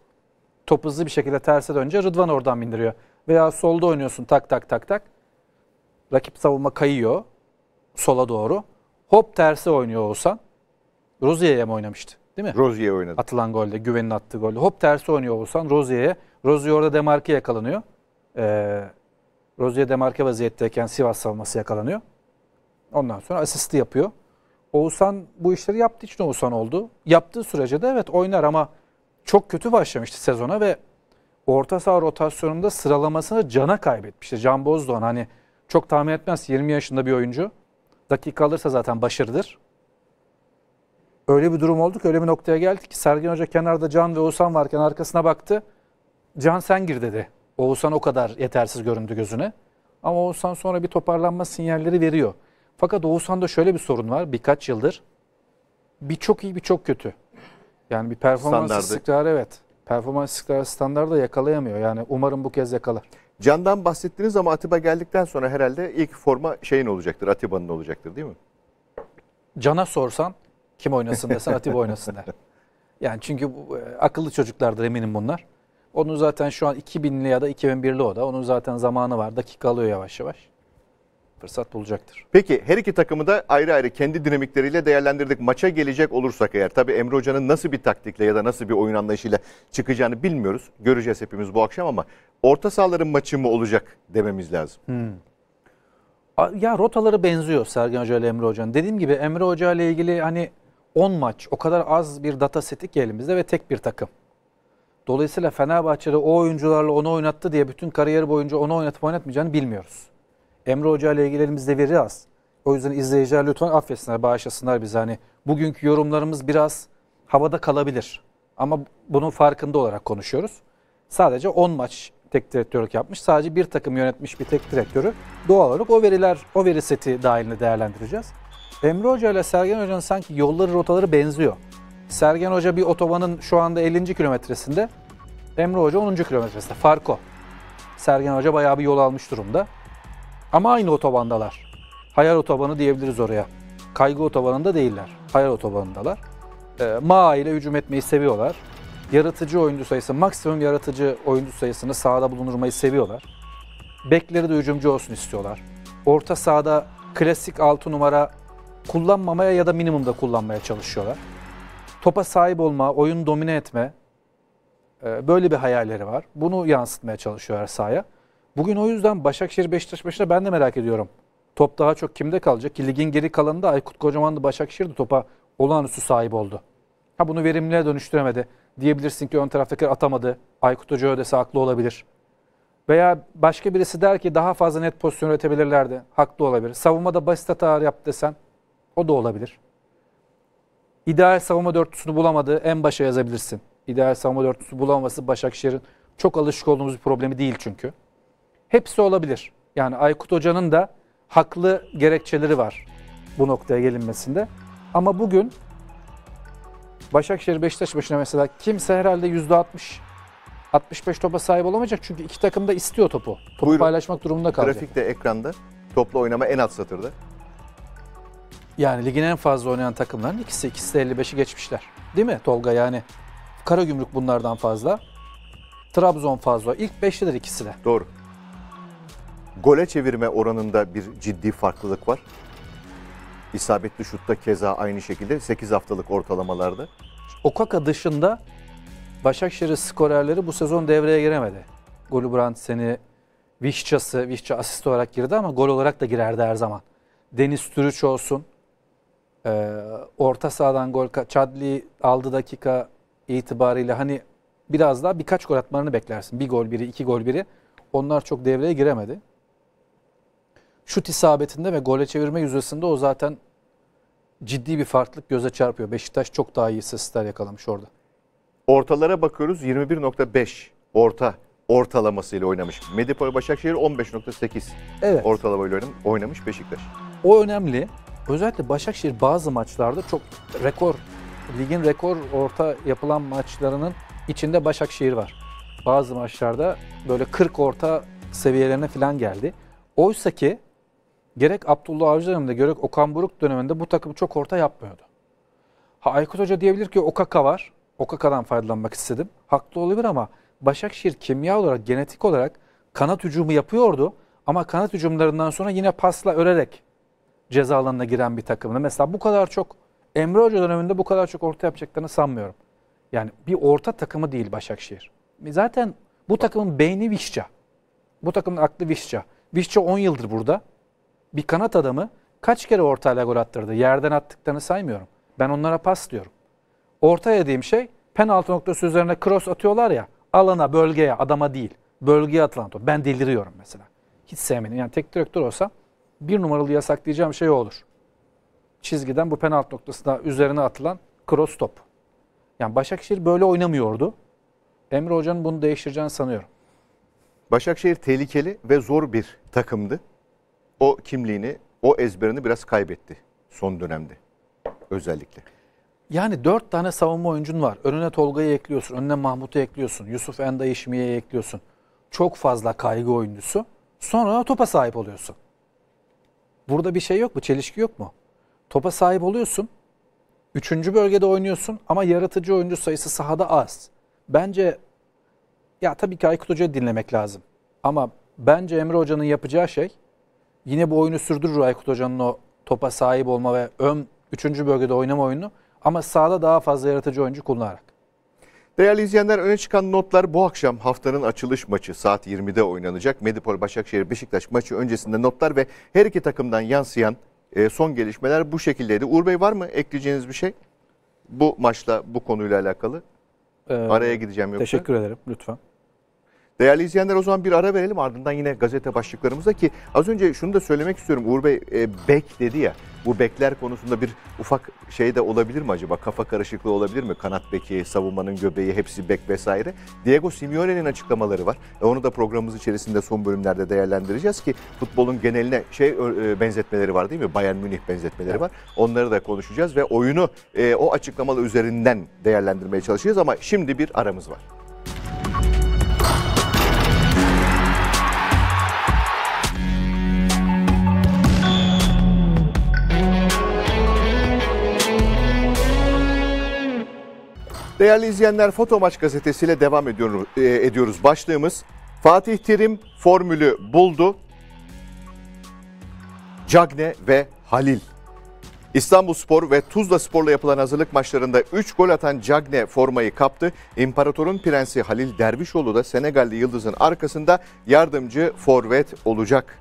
Top hızlı bir şekilde terse dönünce Rıdvan oradan bindiriyor. Veya solda oynuyorsun tak tak tak tak. Rakip savunma kayıyor sola doğru. Hop tersi oynuyor Oğuzhan. Rozier'e mi oynamıştı değil mi? Rozier oynadı. Atılan golde, Güven'in attığı golde. Hop tersi oynuyor Oğuzhan Rozier'e. Rozier orada demarke yakalanıyor. Ee, Rozier demarke vaziyetteyken Sivas savunması yakalanıyor. Ondan sonra asisti yapıyor. Oğuzhan bu işleri yaptığı için Oğuzhan oldu. Yaptığı sürece de evet oynar ama çok kötü başlamıştı sezona ve orta saha rotasyonunda sıralamasını cana kaybetmişti. Can Bozdoğan hani çok tahmin etmez yirmi yaşında bir oyuncu. Dakika alırsa zaten başarıdır. Öyle bir durum oldu ki öyle bir noktaya geldik ki Sergen Hoca kenarda Can ve Oğuzhan varken arkasına baktı. Can sen gir dedi. Oğuzhan o kadar yetersiz göründü gözüne. Ama Oğuzhan sonra bir toparlanma sinyalleri veriyor. Fakat Oğuzhan'da şöyle bir sorun var birkaç yıldır. Bir çok iyi bir çok kötü. Yani bir performans istikrarı evet. Performans istikrarı standardı da yakalayamıyor. Yani umarım bu kez yakalar. Can'dan bahsettiniz ama Atiba geldikten sonra herhalde ilk forma şeyin olacaktır, Atiba'nın olacaktır değil mi? Can'a sorsan kim oynasın desen Atiba oynasın der. Yani çünkü bu, akıllı çocuklardır eminim bunlar. Onun zaten şu an iki binli ya da iki bin birli o da. Onun zaten zamanı var, dakika alıyor yavaş yavaş. Fırsat bulacaktır. Peki her iki takımı da ayrı ayrı kendi dinamikleriyle değerlendirdik. Maça gelecek olursak eğer tabii Emre Hoca'nın nasıl bir taktikle ya da nasıl bir oyun anlayışıyla çıkacağını bilmiyoruz. Göreceğiz hepimiz bu akşam ama orta sahaların maçı mı olacak dememiz lazım. Hmm. Ya rotaları benziyor Sergen Hoca ile Emre Hoca'nın. Dediğim gibi Emre Hoca ile ilgili hani on maç o kadar az bir data seti ki elimizde ve tek bir takım. Dolayısıyla Fenerbahçe'de o oyuncularla onu oynattı diye bütün kariyeri boyunca onu oynatıp oynatmayacağını bilmiyoruz. Emre Hoca ile ilgili elimizde veri az. O yüzden izleyiciler lütfen affetsinler, bağışlasınlar bizi. Hani bugünkü yorumlarımız biraz havada kalabilir. Ama bunun farkında olarak konuşuyoruz. Sadece on maç tek direktörlük yapmış. Sadece bir takım yönetmiş bir tek direktörü. Doğal olarak o veriler, o veri seti dahilinde değerlendireceğiz. Emre Hoca ile Sergen Hoca'nın sanki yolları, rotaları benziyor. Sergen Hoca bir otobanın şu anda ellinci kilometresinde. Emre Hoca onuncu kilometresinde. Fark o. Sergen Hoca bayağı bir yol almış durumda. Ama aynı otobandalar. Hayal otobanı diyebiliriz oraya. Kaygı otobanında değiller. Hayal otobanındalar. E, Maa ile hücum etmeyi seviyorlar. Yaratıcı oyuncu sayısı, maksimum yaratıcı oyuncu sayısını sahada bulundurmayı seviyorlar. Bekleri de hücumcu olsun istiyorlar. Orta sahada klasik altı numara kullanmamaya ya da minimumda kullanmaya çalışıyorlar. Topa sahip olma, oyunu domine etme, böyle bir hayalleri var. Bunu yansıtmaya çalışıyorlar sahaya. Bugün o yüzden Başakşehir Beşiktaş maçına ben de merak ediyorum. Top daha çok kimde kalacak ki? Ligin geri kalanında Aykut Kocaman'da Başakşehir'de topa olağanüstü sahip oldu. Ha, bunu verimliliğe dönüştüremedi. Diyebilirsin ki ön taraftakiler atamadı. Aykut Hoca ödese haklı olabilir. Veya başka birisi der ki daha fazla net pozisyon üretebilirlerdi. Haklı olabilir. Savunmada basit hata yaptı desen o da olabilir. İdeal savunma dörtlüsünü bulamadı. En başa yazabilirsin. İdeal savunma dörtlüsü bulamaması Başakşehir'in çok alışık olduğumuz bir problemi değil çünkü. Hepsi olabilir. Yani Aykut Hoca'nın da haklı gerekçeleri var bu noktaya gelinmesinde. Ama bugün Başakşehir Beşiktaş başına mesela kimse herhalde yüzde altmış altmış beş topa sahip olamayacak. Çünkü iki takım da istiyor topu. Topu Buyurun. paylaşmak durumunda kalacak. Grafikte, ekranda topla oynama en alt satırda. Yani ligin en fazla oynayan takımların ikisi. İkisi de elli beşi geçmişler. Değil mi Tolga? Yani Karagümrük bunlardan fazla. Trabzon fazla. İlk beşlidir ikisi de. Doğru. Gole çevirme oranında bir ciddi farklılık var. İsabetli şutta keza aynı şekilde sekiz haftalık ortalamalarda. Okaka dışında Başakşehir'in skorerleri bu sezon devreye giremedi. Golübrandsen'i, Visca'sı, Visca asist olarak girdi ama gol olarak da girerdi her zaman. Deniz Türüç olsun, ee, orta sahadan gol, Chadli aldı dakika itibarıyla hani biraz daha birkaç gol atmalarını beklersin. Bir gol biri, iki gol biri. Onlar çok devreye giremedi. Şut isabetinde ve gole çevirme yüzdesinde o zaten ciddi bir farklılık göze çarpıyor. Beşiktaş çok daha iyi istatistikler yakalamış orada. Ortalara bakıyoruz. yirmi bir nokta beş orta ortalamasıyla oynamış. Medipol Başakşehir on beş nokta sekiz evet. ortalamayla oynamış Beşiktaş. O önemli. Özellikle Başakşehir bazı maçlarda çok rekor, ligin rekor orta yapılan maçlarının içinde Başakşehir var. Bazı maçlarda böyle kırk orta seviyelerine falan geldi. Oysa ki gerek Abdullah Avcı döneminde gerek Okan Buruk döneminde bu takım çok orta yapmıyordu. Ha, Aykut Hoca diyebilir ki Okaka var. Okaka'dan faydalanmak istedim. Haklı olabilir ama Başakşehir kimya olarak, genetik olarak kanat hücumu yapıyordu. Ama kanat hücumlarından sonra yine pasla örerek ceza alanına giren bir takımdı. Mesela bu kadar çok, Emre Hoca döneminde bu kadar çok orta yapacaklarını sanmıyorum. Yani bir orta takımı değil Başakşehir. Zaten bu takımın beyni Visca. Bu takımın aklı Visca. Visca on yıldır burada. Bir kanat adamı kaç kere ortayla gol attırdı? Yerden attıklarını saymıyorum. Ben onlara pas diyorum. Ortaya dediğim şey penaltı noktası üzerine cross atıyorlar ya. Alana, bölgeye, adama değil. Bölgeye atılan top. Ben deliriyorum mesela. Hiç sevmedim. Yani tek direktör olsa bir numaralı yasaklayacağım şey olur. Çizgiden bu penaltı noktasına üzerine atılan cross top. Yani Başakşehir böyle oynamıyordu. Emre Hoca'nın bunu değiştireceğini sanıyorum. Başakşehir tehlikeli ve zor bir takımdı. O kimliğini, o ezberini biraz kaybetti son dönemde özellikle. Yani dört tane savunma oyuncun var. Önüne Tolga'yı ekliyorsun, önüne Mahmut'u ekliyorsun, Yusuf Endayişmiye'yi ekliyorsun. Çok fazla kaygı oyuncusu. Sonra topa sahip oluyorsun. Burada bir şey yok mu? Çelişki yok mu? Topa sahip oluyorsun. Üçüncü bölgede oynuyorsun ama yaratıcı oyuncu sayısı sahada az. Bence ya tabii ki Aykut Hoca'yı dinlemek lazım. Ama bence Emre Hoca'nın yapacağı şey yine bu oyunu sürdürür Aykut Hoca'nın o topa sahip olma ve ön üçüncü bölgede oynama oyununu. Ama sahada daha fazla yaratıcı oyuncu kullanarak. Değerli izleyenler, öne çıkan notlar bu akşam haftanın açılış maçı saat yirmide oynanacak. Medipol Başakşehir Beşiktaş maçı öncesinde notlar ve her iki takımdan yansıyan son gelişmeler bu şekildeydi. Uğur Bey, var mı ekleyeceğiniz bir şey bu maçla, bu konuyla alakalı? Ee, Araya gideceğim yoksa. Teşekkür ederim, lütfen. Değerli izleyenler, o zaman bir ara verelim, ardından yine gazete başlıklarımızda ki az önce şunu da söylemek istiyorum. Uğur Bey e, bek dedi ya, bu bekler konusunda bir ufak şey de olabilir mi acaba? Kafa karışıklığı olabilir mi? Kanat beki, savunmanın göbeği, hepsi bek vesaire. Diego Simeone'nin açıklamaları var. E, onu da programımız içerisinde son bölümlerde değerlendireceğiz ki futbolun geneline şey e, benzetmeleri var değil mi? Bayern Münih benzetmeleri evet. var. Onları da konuşacağız ve oyunu e, o açıklamalar üzerinden değerlendirmeye çalışacağız ama şimdi bir aramız var. Değerli izleyenler, Foto Maç gazetesiyle devam ediyoruz. Başlığımız Fatih Terim formülü buldu. Cagne ve Halil. İstanbulspor ve Tuzlaspor'la yapılan hazırlık maçlarında üç gol atan Cagne formayı kaptı. İmparatorun Prensi Halil Dervişoğlu da Senegalli Yıldız'ın arkasında yardımcı forvet olacak.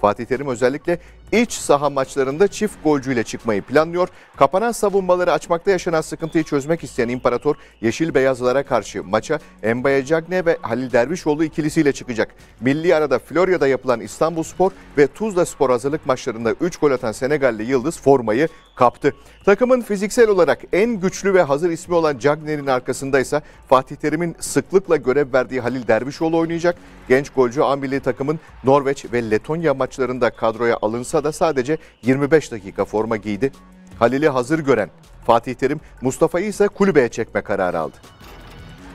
Fatih Terim özellikle iç saha maçlarında çift golcüyle çıkmayı planlıyor. Kapanan savunmaları açmakta yaşanan sıkıntıyı çözmek isteyen İmparator, Yeşil Beyazlılara karşı maça Mbaye Cagne ve Halil Dervişoğlu ikilisiyle çıkacak. Milli arada Florya'da yapılan İstanbulspor ve Tuzlaspor hazırlık maçlarında üç gol atan Senegalli Yıldız formayı kaptı. Takımın fiziksel olarak en güçlü ve hazır ismi olan Cagne'nin arkasındaysa Fatih Terim'in sıklıkla görev verdiği Halil Dervişoğlu oynayacak. Genç golcü A milli takımın Norveç ve Letonya maçlarında kadroya alınsa da sadece yirmi beş dakika forma giydi. Halil'i hazır gören Fatih Terim, Mustafa'yı ise kulübeye çekme kararı aldı.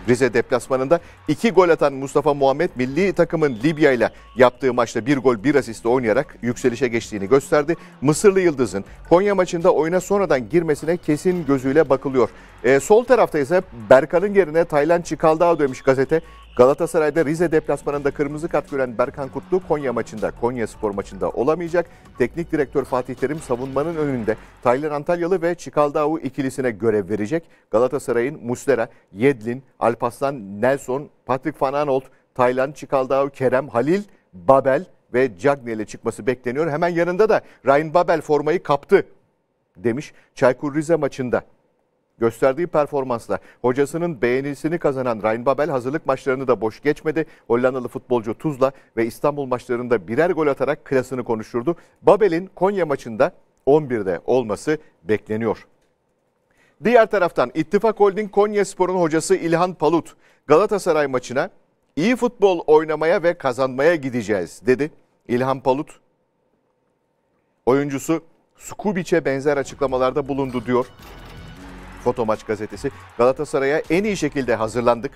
Rize deplasmanında iki gol atan Mustafa Muhammed, milli takımın Libya ile yaptığı maçta bir gol bir asistle oynayarak yükselişe geçtiğini gösterdi. Mısırlı Yıldız'ın Konya maçında oyuna sonradan girmesine kesin gözüyle bakılıyor. Ee, sol tarafta ise Berkan'ın yerine Taylan Çikaldağ'ı dövmüş gazete. Galatasaray'da Rize deplasmanında kırmızı kart gören Berkan Kutlu Konya maçında, Konyaspor maçında olamayacak. Teknik direktör Fatih Terim savunmanın önünde Taylan Antalyalı ve Çikaldağ'u ikilisine görev verecek. Galatasaray'ın Muslera, Yedlin, Alparslan, Nelson, Patrick Van Aanholt, Taylan Çikaldağ, Kerem, Halil, Babel ve Cagne ile çıkması bekleniyor. Hemen yanında da Ryan Babel formayı kaptı demiş. Çaykur Rize maçında gösterdiği performansla hocasının beğenisini kazanan Ryan Babel hazırlık maçlarını da boş geçmedi. Hollandalı futbolcu Tuzla ve İstanbul maçlarında birer gol atarak klasını konuşturdu. Babel'in Konya maçında on birde olması bekleniyor. Diğer taraftan İttifak Holding Konyaspor'un hocası İlhan Palut, Galatasaray maçına iyi futbol oynamaya ve kazanmaya gideceğiz dedi. İlhan Palut, oyuncusu Skubiç'e benzer açıklamalarda bulundu diyor Foto Maç gazetesi. Galatasaray'a en iyi şekilde hazırlandık.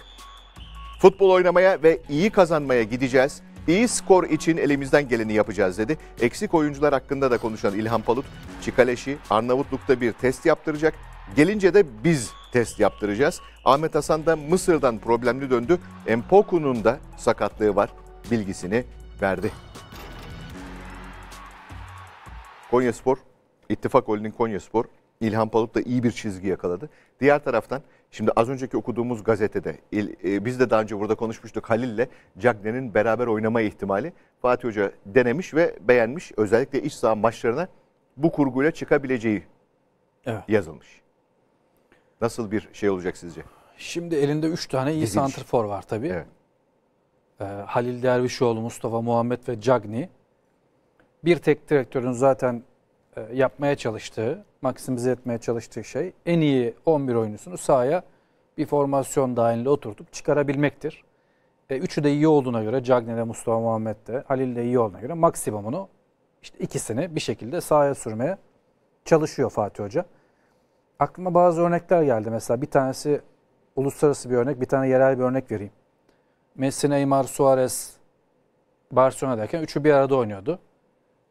Futbol oynamaya ve iyi kazanmaya gideceğiz. İyi skor için elimizden geleni yapacağız dedi. Eksik oyuncular hakkında da konuşan İlhan Palut, Çikaleşi Arnavutluk'ta bir test yaptıracak. Gelince de biz test yaptıracağız. Ahmet Hasan da Mısır'dan problemli döndü. Mpoku'nun da sakatlığı var bilgisini verdi. Konyaspor, İttifak Holding Konyaspor, İlhan Palut da iyi bir çizgi yakaladı. Diğer taraftan şimdi az önceki okuduğumuz gazetede il, e, biz de daha önce burada konuşmuştuk, Halil'le Cagne'nin beraber oynama ihtimali. Fatih Hoca denemiş ve beğenmiş. Özellikle iç saha maçlarına bu kurguyla çıkabileceği, evet, yazılmış. Nasıl bir şey olacak sizce? Şimdi elinde üç tane iyi Dizilmiş. santrfor var tabii. Evet. Ee, Halil Dervişoğlu, Mustafa Muhammed ve Cagne. Bir tek direktörün zaten yapmaya çalıştığı, maksimize etmeye çalıştığı şey en iyi on bir oyuncusunu sahaya bir formasyon dahilinde oturtup çıkarabilmektir. E, üçü de iyi olduğuna göre, Cagne de Mustafa Muhammed de Halil de iyi olduğuna göre maksimumunu, işte ikisini bir şekilde sahaya sürmeye çalışıyor Fatih Hoca. Aklıma bazı örnekler geldi. Mesela bir tanesi uluslararası bir örnek, bir tane yerel bir örnek vereyim. Messi, Neymar, Suarez Barcelona'dayken üçü bir arada oynuyordu.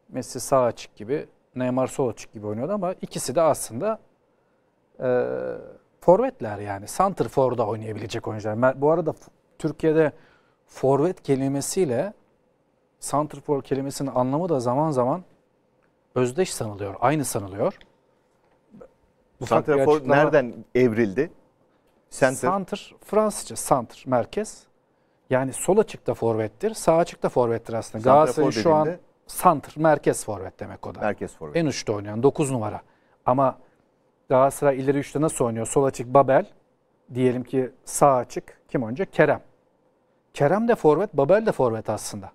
Messi sağ açık gibi, Neymar sol açık gibi oynuyordu ama ikisi de aslında e, forvetler, yani santrforda oynayabilecek oyuncular. Bu arada Türkiye'de forvet kelimesiyle santrfor kelimesinin anlamı da zaman zaman özdeş sanılıyor, aynı sanılıyor. Bu santrfor açıklama... nereden evrildi? Center. Santr, Fransızca santr, merkez. Yani sol açıkta forvettir, sağ açıkta forvettir aslında. Galatasaray şu an santr, merkez forvet demek o da. Merkez forvet. En uçta oynayan dokuz numara. Ama Galatasaray ileri üçte nasıl oynuyor? Sol açık Babel, diyelim ki sağ açık kim oynayacak? Kerem. Kerem de forvet, Babel de forvet aslında.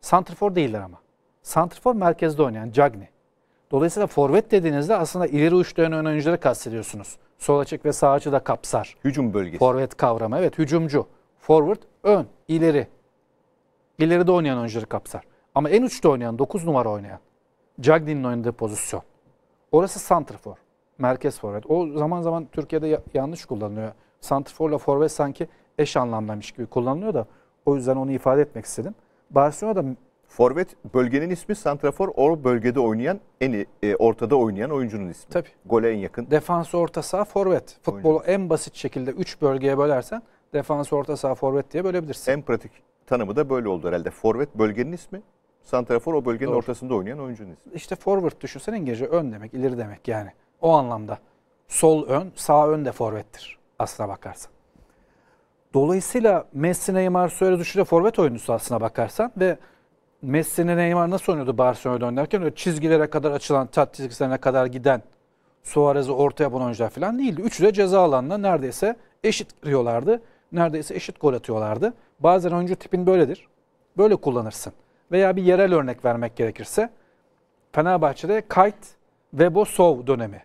Santrfor değiller ama. Santrfor merkezde oynayan Cagne. Dolayısıyla forvet dediğinizde aslında ileri uçta oynayan oyuncuları kastediyorsunuz. Sol açık ve sağ açı da kapsar. Hücum bölgesi. Forvet kavramı, evet, hücumcu. Forward, ön, ileri. İleride oynayan oyuncuları kapsar. Ama en uçta oynayan, dokuz numara oynayan, Cagne'nin oynadığı pozisyon. Orası santrfor, merkez forvet. O zaman zaman Türkiye'de ya yanlış kullanılıyor. Santrforla forvet sanki eş anlamlıymış gibi kullanılıyor da o yüzden onu ifade etmek istedim. Barcelona'da Forvet bölgenin ismi, santrafor o bölgede oynayan, en e, ortada oynayan oyuncunun ismi. Tabii. Gole en yakın. Defans, orta saha, forvet. Futbolu oyuncu. En basit şekilde üç bölgeye bölersen defans, orta saha, forvet diye bölebilirsin. En pratik tanımı da böyle oldu herhalde. Forvet bölgenin ismi, santrafor o bölgenin Doğru. ortasında oynayan oyuncunun ismi. İşte forward düşünsen İngilizce ön demek, ileri demek yani. O anlamda sol ön, sağ ön de forvettir aslına bakarsan. Dolayısıyla Messi, Neymar, Suarez üçü de forvet oyuncusu aslına bakarsan ve Messi'nin Neymar nasıl oynuyordu Barcelona'da oynarken? Öyle çizgilere kadar açılan, tat çizgisine kadar giden, Suarez'i ortaya yapan oyuncular falan değildi. Üçü de ceza alanına neredeyse eşit giriyorlardı. Neredeyse eşit gol atıyorlardı. Bazen oyuncu tipin böyledir. Böyle kullanırsın. Veya bir yerel örnek vermek gerekirse Fenerbahçe'de Kayt ve Bosov dönemi.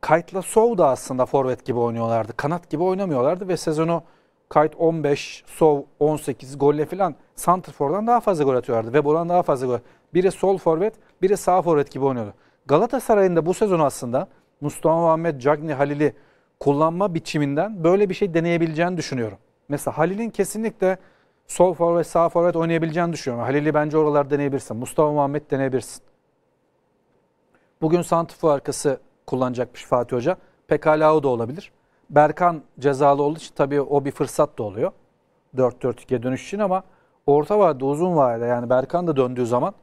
Kayt'la Sov da aslında forvet gibi oynuyorlardı. Kanat gibi oynamıyorlardı ve sezonu Kayt on beş, Sov on sekiz golle falan santrfor'dan daha fazla gol atıyorlardı. Webo'dan daha fazla gol. Biri sol forvet, biri sağ forvet gibi oynuyordu. Galatasaray'ın da bu sezon aslında Mustafa Muhammed, Cagney, Halil'i kullanma biçiminden böyle bir şey deneyebileceğini düşünüyorum. Mesela Halil'in kesinlikle sol forvet, sağ forvet oynayabileceğini düşünüyorum. Halil'i bence oralar deneyebilirsin. Mustafa Muhammed deneyebilirsin. Bugün santrfor arkası kullanacakmış Fatih Hoca. Pekala o da olabilir. Berkan cezalı olduğu için tabii o bir fırsat da oluyor. dört dört ikiye dönüş için ama orta vadede, uzun vadede yani Berkan da döndüğü zaman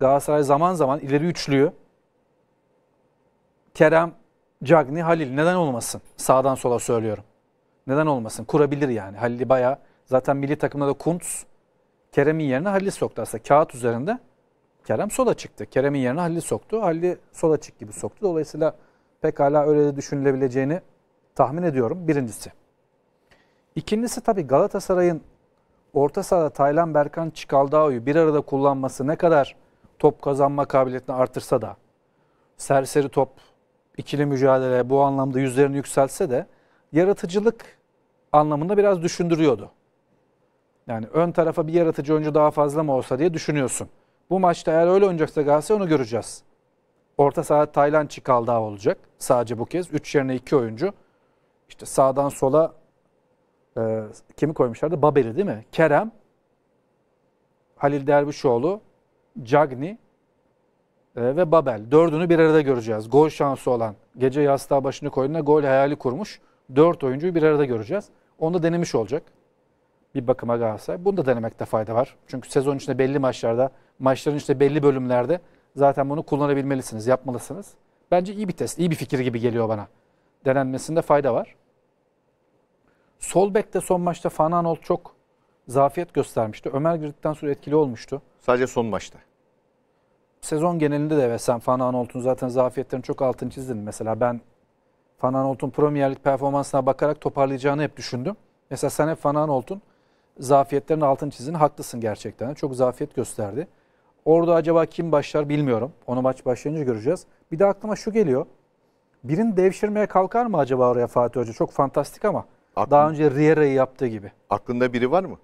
Galatasaray zaman zaman ileri üçlüyü Kerem, Cagney, Halil neden olmasın? Sağdan sola söylüyorum. Neden olmasın? Kurabilir yani. Halil'i bayağı zaten milli takımda da Kuntz Kerem'in yerine Halil'i soktu aslında. Kağıt üzerinde Kerem sola çıktı. Kerem'in yerine Halil'i soktu. Halil'i sola çık gibi soktu. Dolayısıyla pekala öyle de düşünülebileceğini tahmin ediyorum birincisi. İkincisi tabii Galatasaray'ın orta sahada Taylan, Berkan, Çikaldao'yu bir arada kullanması ne kadar top kazanma kabiliyetini artırsa da, serseri top, ikili mücadele bu anlamda yüzlerini yükselse de yaratıcılık anlamında biraz düşündürüyordu. Yani ön tarafa bir yaratıcı oyuncu daha fazla mı olsa diye düşünüyorsun. Bu maçta eğer öyle oynayacaksa Galatasaray onu göreceğiz. Orta sahada Taylan, Çikaldao olacak sadece bu kez. üç yerine iki oyuncu. İşte sağdan sola e, kimi koymuşlardı? Babeli değil mi? Kerem, Halil Dervişoğlu, Cagney e, ve Babel. Dördünü bir arada göreceğiz. Gol şansı olan, gece yastığa başını koyduğunda gol hayali kurmuş. Dört oyuncuyu bir arada göreceğiz. Onu da denemiş olacak. Bir bakıma Galatasaray. Bunu da denemekte fayda var. Çünkü sezon içinde belli maçlarda, maçların içinde belli bölümlerde zaten bunu kullanabilmelisiniz, yapmalısınız. Bence iyi bir test, iyi bir fikir gibi geliyor bana. Denenmesinde fayda var. Sol bekte son maçta Fanaanoğlu çok zafiyet göstermişti. Ömer girdikten sonra etkili olmuştu. Sadece son maçta. Sezon genelinde de ve sen Fanaanoğlu'nun zaten zafiyetlerin çok altını çizdin. Mesela ben Fanaanoğlu'nun Premier Lig performansına bakarak toparlayacağını hep düşündüm. Mesela sen hep Fanaanoğlu'nun zafiyetlerin altını çizdin. Haklısın gerçekten. Çok zafiyet gösterdi. Orada acaba kim başlar bilmiyorum. Onu maç başlayınca göreceğiz. Bir de aklıma şu geliyor. Birini devşirmeye kalkar mı acaba oraya Fatih Hoca? Çok fantastik ama Aklın, daha önce Riera'yı yaptığı gibi. Aklında biri var mı?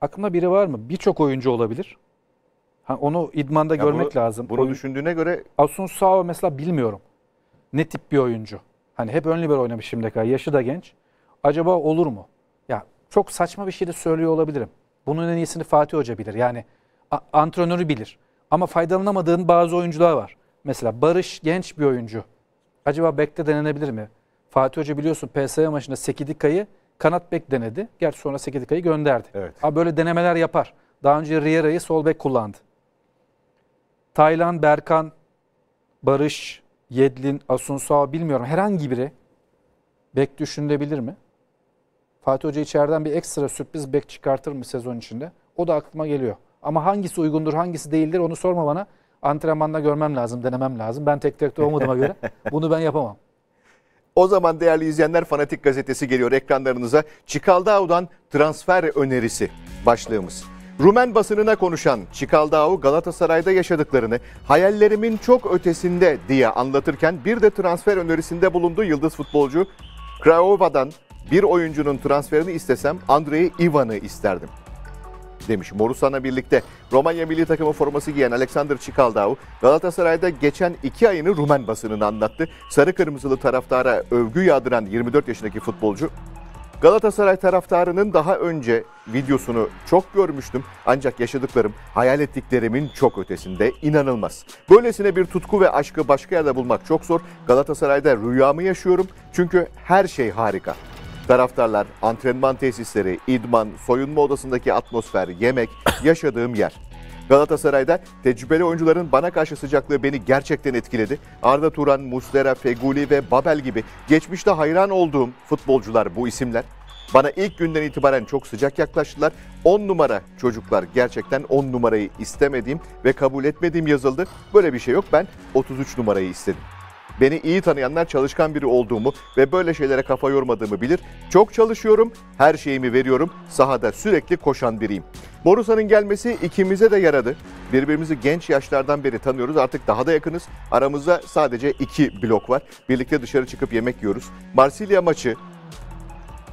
Aklında biri var mı? Birçok oyuncu olabilir. Ha, onu idmanda ya görmek bunu, lazım. Bunu Oyun, düşündüğüne göre... Asunsao mesela bilmiyorum. Ne tip bir oyuncu? Hani hep ön libero oynamış şimdiye kadar. Yaşı da genç. Acaba olur mu? Ya çok saçma bir şey de söylüyor olabilirim. Bunun en iyisini Fatih Hoca bilir. Yani antrenörü bilir. Ama faydalanamadığın bazı oyuncular var. Mesela Barış genç bir oyuncu. Acaba bekte denenebilir mi? Fatih Hoca biliyorsun P S V maçında Sekidika'yı kanat bek denedi. Gerçi sonra Sekidika'yı gönderdi. Evet. Ama böyle denemeler yapar. Daha önce Riera'yı sol bek kullandı. Taylan, Berkan, Barış, Yedlin, Asunsao bilmiyorum. Herhangi biri bek düşünülebilir mi? Fatih Hoca içeriden bir ekstra sürpriz bek çıkartır mı sezon içinde? O da aklıma geliyor. Ama hangisi uygundur, hangisi değildir onu sorma bana. Antrenmanda görmem lazım, denemem lazım. Ben tek tek de olmadığıma göre bunu ben yapamam. O zaman değerli izleyenler, Fanatik Gazetesi geliyor ekranlarınıza. Çikaldao'dan transfer önerisi başlığımız. Rumen basınına konuşan Çikaldao, Galatasaray'da yaşadıklarını hayallerimin çok ötesinde diye anlatırken bir de transfer önerisinde bulundu. Yıldız futbolcu Craiova'dan bir oyuncunun transferini istesem Andrei Ivan'ı isterdim demiş. Morusan'la birlikte Romanya milli takımı forması giyen Alexander Çikaldao, Galatasaray'da geçen iki ayını Rumen basınına anlattı. Sarı kırmızılı taraftara övgü yağdıran yirmi dört yaşındaki futbolcu, Galatasaray taraftarının daha önce videosunu çok görmüştüm. Ancak yaşadıklarım hayal ettiklerimin çok ötesinde, inanılmaz. Böylesine bir tutku ve aşkı başka yerde bulmak çok zor. Galatasaray'da rüyamı yaşıyorum çünkü her şey harika. Taraftarlar, antrenman tesisleri, idman, soyunma odasındaki atmosfer, yemek, yaşadığım yer. Galatasaray'da tecrübeli oyuncuların bana karşı sıcaklığı beni gerçekten etkiledi. Arda Turan, Muslera, Feguli ve Babel gibi geçmişte hayran olduğum futbolcular, bu isimler. Bana ilk günden itibaren çok sıcak yaklaştılar. on numara çocuklar, gerçekten on numarayı istemediğim ve kabul etmediğim yazıldı. Böyle bir şey yok, ben otuz üç numarayı istedim. Beni iyi tanıyanlar çalışkan biri olduğumu ve böyle şeylere kafa yormadığımı bilir. Çok çalışıyorum, her şeyimi veriyorum, sahada sürekli koşan biriyim. Borusan'ın gelmesi ikimize de yaradı. Birbirimizi genç yaşlardan beri tanıyoruz, artık daha da yakınız. Aramızda sadece iki blok var. Birlikte dışarı çıkıp yemek yiyoruz. Marsilya maçı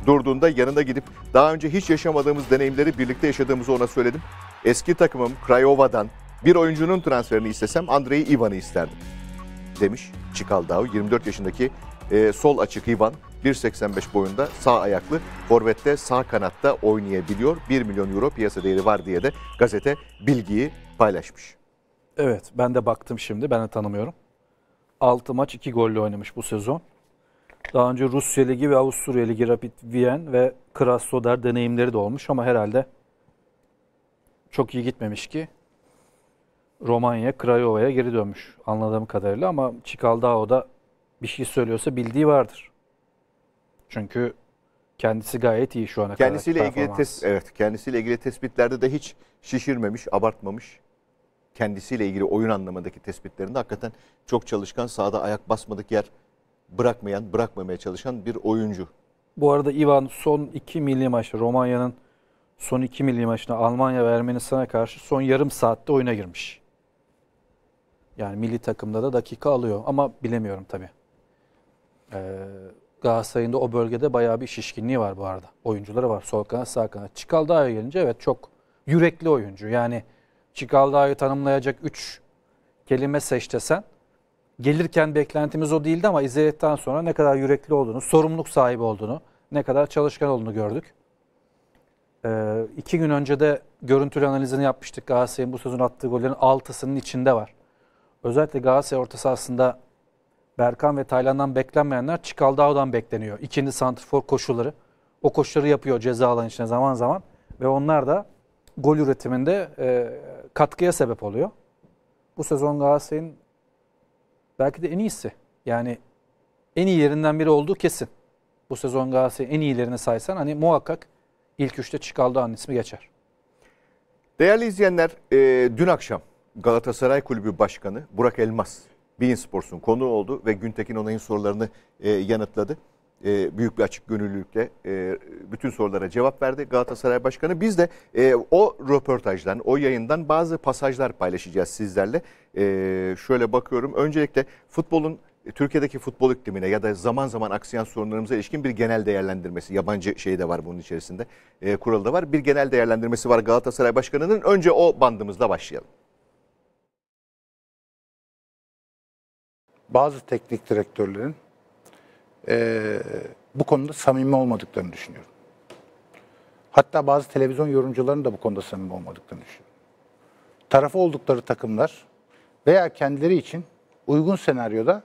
durduğunda yanına gidip daha önce hiç yaşamadığımız deneyimleri birlikte yaşadığımızı ona söyledim. Eski takımım Craiova'dan bir oyuncunun transferini istesem Andrei Ivan'ı isterdim, demiş Çikaldao. yirmi dört yaşındaki e, sol açık Ivan, bir seksen beş boyunda, sağ ayaklı, forvette, sağ kanatta oynayabiliyor. bir milyon euro piyasa değeri var diye de gazete bilgiyi paylaşmış. Evet, ben de baktım şimdi, ben de tanımıyorum. altı maç iki golle oynamış bu sezon. Daha önce Rusya Ligi ve Avusturya Ligi Rapid Wien ve Krasnodar deneyimleri de olmuş ama herhalde çok iyi gitmemiş ki Romanya, Craiova'ya geri dönmüş anladığım kadarıyla. Ama Çikaldao'da bir şey söylüyorsa bildiği vardır. Çünkü kendisi gayet iyi şu ana kadar. Kendisiyle ilgili tes evet, kendisiyle ilgili tespitlerde de hiç şişirmemiş, abartmamış. Kendisiyle ilgili oyun anlamındaki tespitlerinde hakikaten çok çalışkan, sahada ayak basmadık yer bırakmayan, bırakmamaya çalışan bir oyuncu. Bu arada Ivan son iki milli maçta, Romanya'nın son iki milli maçına, Almanya ve Ermenistan'a karşı son yarım saatte oyuna girmiş. Yani milli takımda da dakika alıyor ama bilemiyorum tabii. Ee, Galatasaray'ın da o bölgede bayağı bir şişkinliği var bu arada. Oyuncuları var, sol kanat, sağ kanat. Çikaldao'ya gelince evet, çok yürekli oyuncu. Yani Çikaldao'yu tanımlayacak üç kelime seç desen, gelirken beklentimiz o değildi ama izledikten sonra ne kadar yürekli olduğunu, sorumluluk sahibi olduğunu, ne kadar çalışkan olduğunu gördük. Ee, iki gün önce de görüntülü analizini yapmıştık. Galatasaray'ın bu sezon attığı gollerin altısının içinde var. Özellikle Galatasaray orta sahasında Berkan ve Taylan'dan beklenmeyenler Çikaldao'dan bekleniyor. İkinci santrfor koşuları. O koşuları yapıyor ceza alan içine zaman zaman. Ve onlar da gol üretiminde e, katkıya sebep oluyor. Bu sezon Galatasaray'ın belki de en iyisi. Yani en iyi yerinden biri olduğu kesin. Bu sezon Galatasaray'ın en iyilerini saysan hani muhakkak İlk üçte Çikaldao'nun ismi geçer. Değerli izleyenler, e, dün akşam Galatasaray Kulübü Başkanı Burak Elmas, beIN Sports'un konuğu oldu ve Güntekin Onay'ın sorularını e, yanıtladı. E, büyük bir açık gönüllülükle e, bütün sorulara cevap verdi Galatasaray Başkanı. Biz de e, o röportajdan, o yayından bazı pasajlar paylaşacağız sizlerle. E, şöyle bakıyorum, öncelikle futbolun, Türkiye'deki futbol iklimine ya da zaman zaman aksayan sorunlarımıza ilişkin bir genel değerlendirmesi, yabancı şey de var bunun içerisinde, e, kuralı da var. Bir genel değerlendirmesi var Galatasaray Başkanı'nın. Önce o bandımızla başlayalım. Bazı teknik direktörlerin e, bu konuda samimi olmadıklarını düşünüyorum. Hatta bazı televizyon yorumcuların da bu konuda samimi olmadıklarını düşünüyorum. Tarafı oldukları takımlar veya kendileri için uygun senaryoda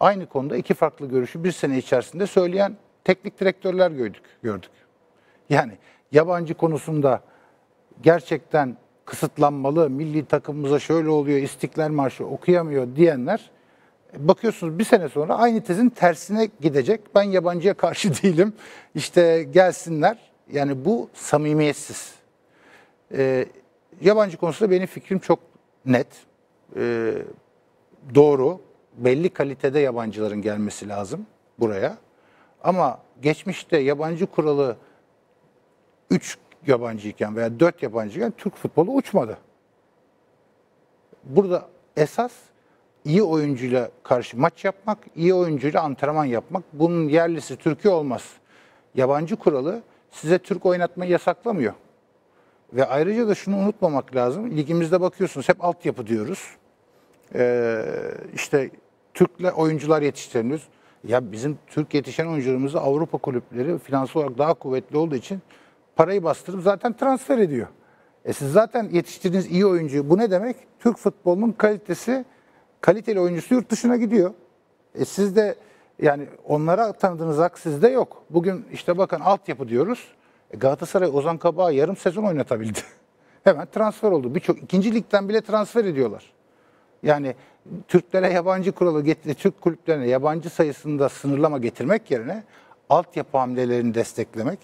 aynı konuda iki farklı görüşü bir sene içerisinde söyleyen teknik direktörler gördük. gördük. Yani yabancı konusunda gerçekten kısıtlanmalı, milli takımımıza şöyle oluyor, İstiklal Marşı okuyamıyor diyenler, bakıyorsunuz bir sene sonra aynı tezin tersine gidecek. Ben yabancıya karşı değilim, işte gelsinler. Yani bu samimiyetsiz. Ee, yabancı konusunda benim fikrim çok net, ee, doğru. Belli kalitede yabancıların gelmesi lazım buraya. Ama geçmişte yabancı kuralı üç yabancıyken veya dört yabancıyken Türk futbolu uçmadı. Burada esas iyi oyuncuyla karşı maç yapmak, iyi oyuncuyla antrenman yapmak. Bunun yerlisi Türkiye olmaz. Yabancı kuralı size Türk oynatmayı yasaklamıyor. Ve ayrıca da şunu unutmamak lazım. Ligimizde bakıyorsunuz hep altyapı diyoruz. Ee, işte Türkler oyuncular yetiştirmiyoruz. Ya bizim Türk yetişen oyuncularımızı Avrupa kulüpleri finansal olarak daha kuvvetli olduğu için parayı bastırıp zaten transfer ediyor. E siz zaten yetiştirdiğiniz iyi oyuncuyu, bu ne demek? Türk futbolunun kalitesi, kaliteli oyuncusu yurt dışına gidiyor. E siz de yani onlara tanıdığınız hak sizde yok. Bugün işte bakın altyapı diyoruz. E Galatasaray Ozan Kabak'ı yarım sezon oynatabildi. Hemen transfer oldu. Birçok ikinci ligden bile transfer ediyorlar. Yani Türklere yabancı kuralı getir, Türk kulüplerine yabancı sayısında sınırlama getirmek yerine altyapı hamlelerini desteklemek,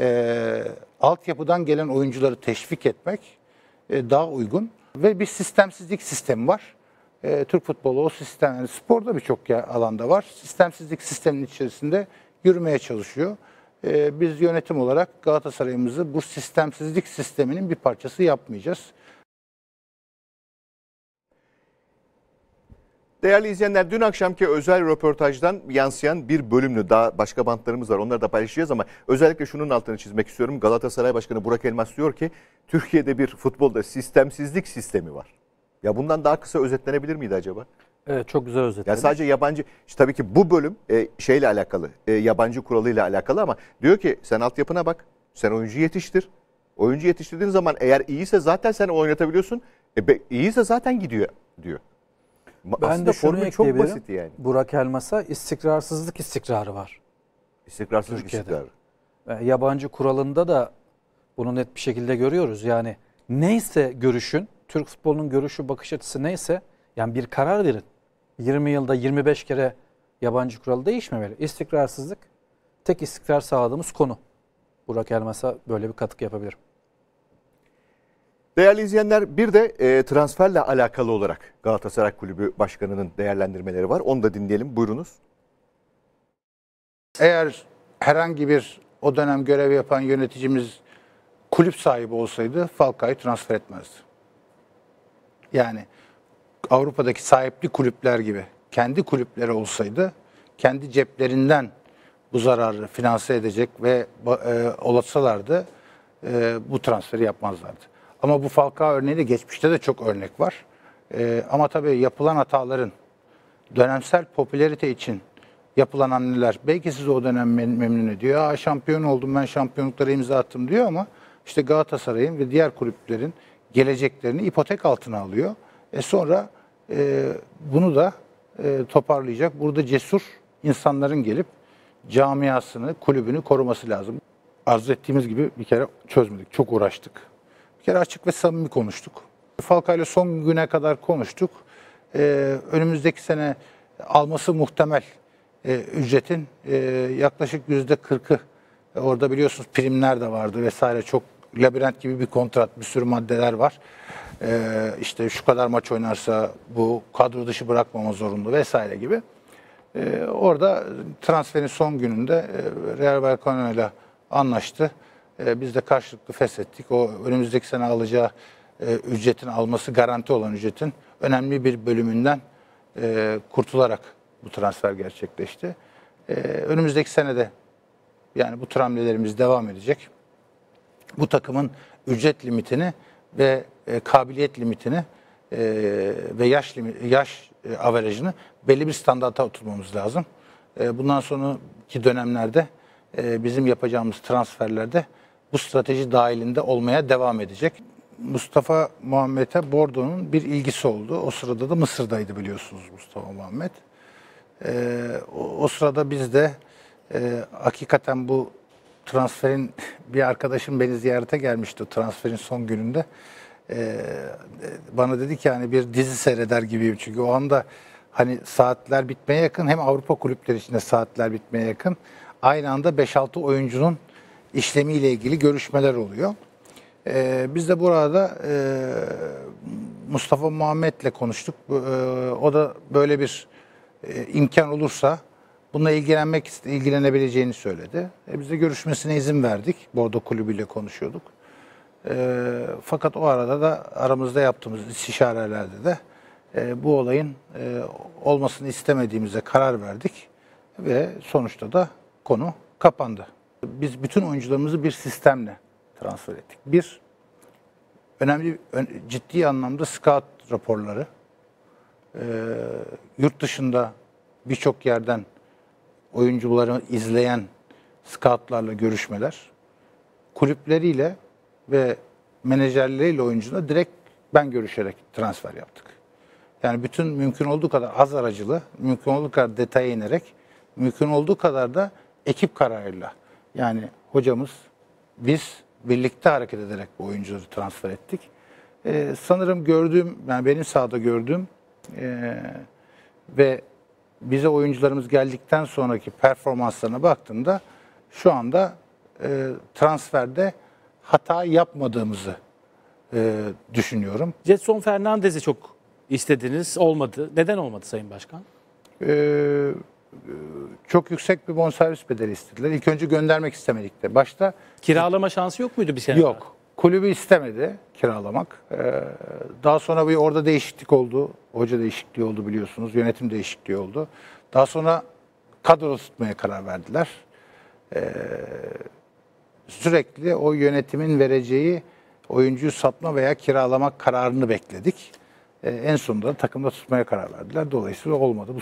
e, altyapıdan gelen oyuncuları teşvik etmek e, daha uygun. Ve bir sistemsizlik sistemi var. E, Türk futbolu o sistem, yani sporda birçok alanda var. Sistemsizlik sistemin içerisinde yürümeye çalışıyor. E, biz yönetim olarak Galatasaray'ımızı bu sistemsizlik sisteminin bir parçası yapmayacağız. Değerli izleyenler, dün akşamki özel röportajdan yansıyan bir bölümlü, daha başka bantlarımız var, onları da paylaşacağız ama özellikle şunun altını çizmek istiyorum. Galatasaray Başkanı Burak Elmas diyor ki Türkiye'de bir futbolda sistemsizlik sistemi var. Ya bundan daha kısa özetlenebilir miydi acaba? Evet, çok güzel özetlenebilir. Ya sadece yabancı, işte tabii ki bu bölüm e, şeyle alakalı, e, yabancı kuralıyla alakalı ama diyor ki sen altyapına bak, sen oyuncu yetiştir. Oyuncu yetiştirdiğin zaman eğer iyiyse zaten sen oynatabiliyorsun, e, be, iyiyse zaten gidiyor diyor. Ben aslında de şunu çok basit yani. Burak Elmas'a istikrarsızlık istikrarı var. İstikrarsızlık Türkiye'de. istikrarı. Yabancı kuralında da bunu net bir şekilde görüyoruz. Yani neyse görüşün, Türk futbolunun görüşü, bakış açısı neyse, yani bir karar verin. yirmi yılda yirmi beş kere yabancı kuralı değişmemeli. İstikrarsızlık, tek istikrar sağladığımız konu. Burak Elmas'a böyle bir katkı yapabilirim. Değerli izleyenler, bir de e, transferle alakalı olarak Galatasaray Kulübü Başkanı'nın değerlendirmeleri var. Onu da dinleyelim. Buyurunuz. Eğer herhangi bir o dönem görev yapan yöneticimiz kulüp sahibi olsaydı Falcao'yu transfer etmezdi. Yani Avrupa'daki sahipli kulüpler gibi kendi kulüpleri olsaydı kendi ceplerinden bu zararı finanse edecek ve e, olatsalardı e, bu transferi yapmazlardı. Ama bu Falcao örneği de geçmişte de çok örnek var. Ee, ama tabii yapılan hataların, dönemsel popülerite için yapılan hamleler, belki sizi o dönem memnun ediyor. Aa, şampiyon oldum, ben şampiyonluklara imza attım diyor ama işte Galatasaray'ın ve diğer kulüplerin geleceklerini ipotek altına alıyor. E sonra e, bunu da e, toparlayacak. Burada cesur insanların gelip camiasını, kulübünü koruması lazım. Arzu ettiğimiz gibi bir kere çözmedik, çok uğraştık. Bir kere açık ve samimi konuştuk. Falcao ile son güne kadar konuştuk. Ee, önümüzdeki sene alması muhtemel e, ücretin e, yaklaşık yüzde kırkı. E, orada biliyorsunuz primler de vardı vesaire. Çok labirent gibi bir kontrat, bir sürü maddeler var. E, işte şu kadar maç oynarsa bu kadro dışı bırakmama zorunlu vesaire gibi. E, orada transferin son gününde e, Real Vallecano ile anlaştı. Biz de karşılıklı feshettik. O önümüzdeki sene alacağı e, ücretin alması garanti olan ücretin önemli bir bölümünden e, kurtularak bu transfer gerçekleşti. E, önümüzdeki sene de yani bu hamlelerimiz devam edecek. Bu takımın ücret limitini ve e, kabiliyet limitini e, ve yaş yaş e, averajını belli bir standarta oturmamız lazım. E, bundan sonraki dönemlerde e, bizim yapacağımız transferlerde bu strateji dahilinde olmaya devam edecek. Mustafa Muhammed'e Bordo'nun bir ilgisi oldu. O sırada da Mısır'daydı biliyorsunuz Mustafa Muhammed. Ee, o, o sırada biz de e, hakikaten bu transferin, bir arkadaşım beni ziyarete gelmişti transferin son gününde. Ee, bana dedi ki yani bir dizi seyreder gibiyim çünkü o anda hani saatler bitmeye yakın, hem Avrupa kulüpleri içinde saatler bitmeye yakın. Aynı anda beş altı oyuncunun işlemiyle ilgili görüşmeler oluyor. Ee, biz de burada e, Mustafa Muhammed'le konuştuk. E, o da böyle bir e, imkan olursa bununla ilgilenmek ilgilenebileceğini söyledi. E, biz de görüşmesine izin verdik. Bordo kulübüyle konuşuyorduk. E, fakat o arada da aramızda yaptığımız istişarelerde de e, bu olayın e, olmasını istemediğimize karar verdik ve sonuçta da konu kapandı. Biz bütün oyuncularımızı bir sistemle transfer ettik. Bir, önemli, ciddi anlamda scout raporları, e, yurt dışında birçok yerden oyuncuları izleyen scoutlarla görüşmeler, kulüpleriyle ve menajerleriyle oyuncuna direkt ben görüşerek transfer yaptık. Yani bütün mümkün olduğu kadar az aracılı, mümkün olduğu kadar detaya inerek, mümkün olduğu kadar da ekip kararıyla. Yani hocamız, biz birlikte hareket ederek bu oyuncuları transfer ettik. Ee, sanırım gördüğüm, yani benim sahada gördüğüm e, ve bize oyuncularımız geldikten sonraki performanslarına baktığımda şu anda e, transferde hata yapmadığımızı e, düşünüyorum. Jetson Fernandez'i çok istediniz, olmadı. Neden olmadı Sayın Başkan? Ee, çok yüksek bir bonservis bedeli istediler. İlk önce göndermek istemedik de. Başta kiralama şansı yok muydu bir sene? Yok. Daha? Kulübü istemedi kiralamak. Ee, daha sonra bir orada değişiklik oldu. Hoca değişikliği oldu biliyorsunuz. Yönetim değişikliği oldu. Daha sonra kadro tutmaya karar verdiler. Ee, sürekli o yönetimin vereceği oyuncuyu satma veya kiralamak kararını bekledik. Ee, en sonunda takımda tutmaya karar verdiler. Dolayısıyla olmadı. Bu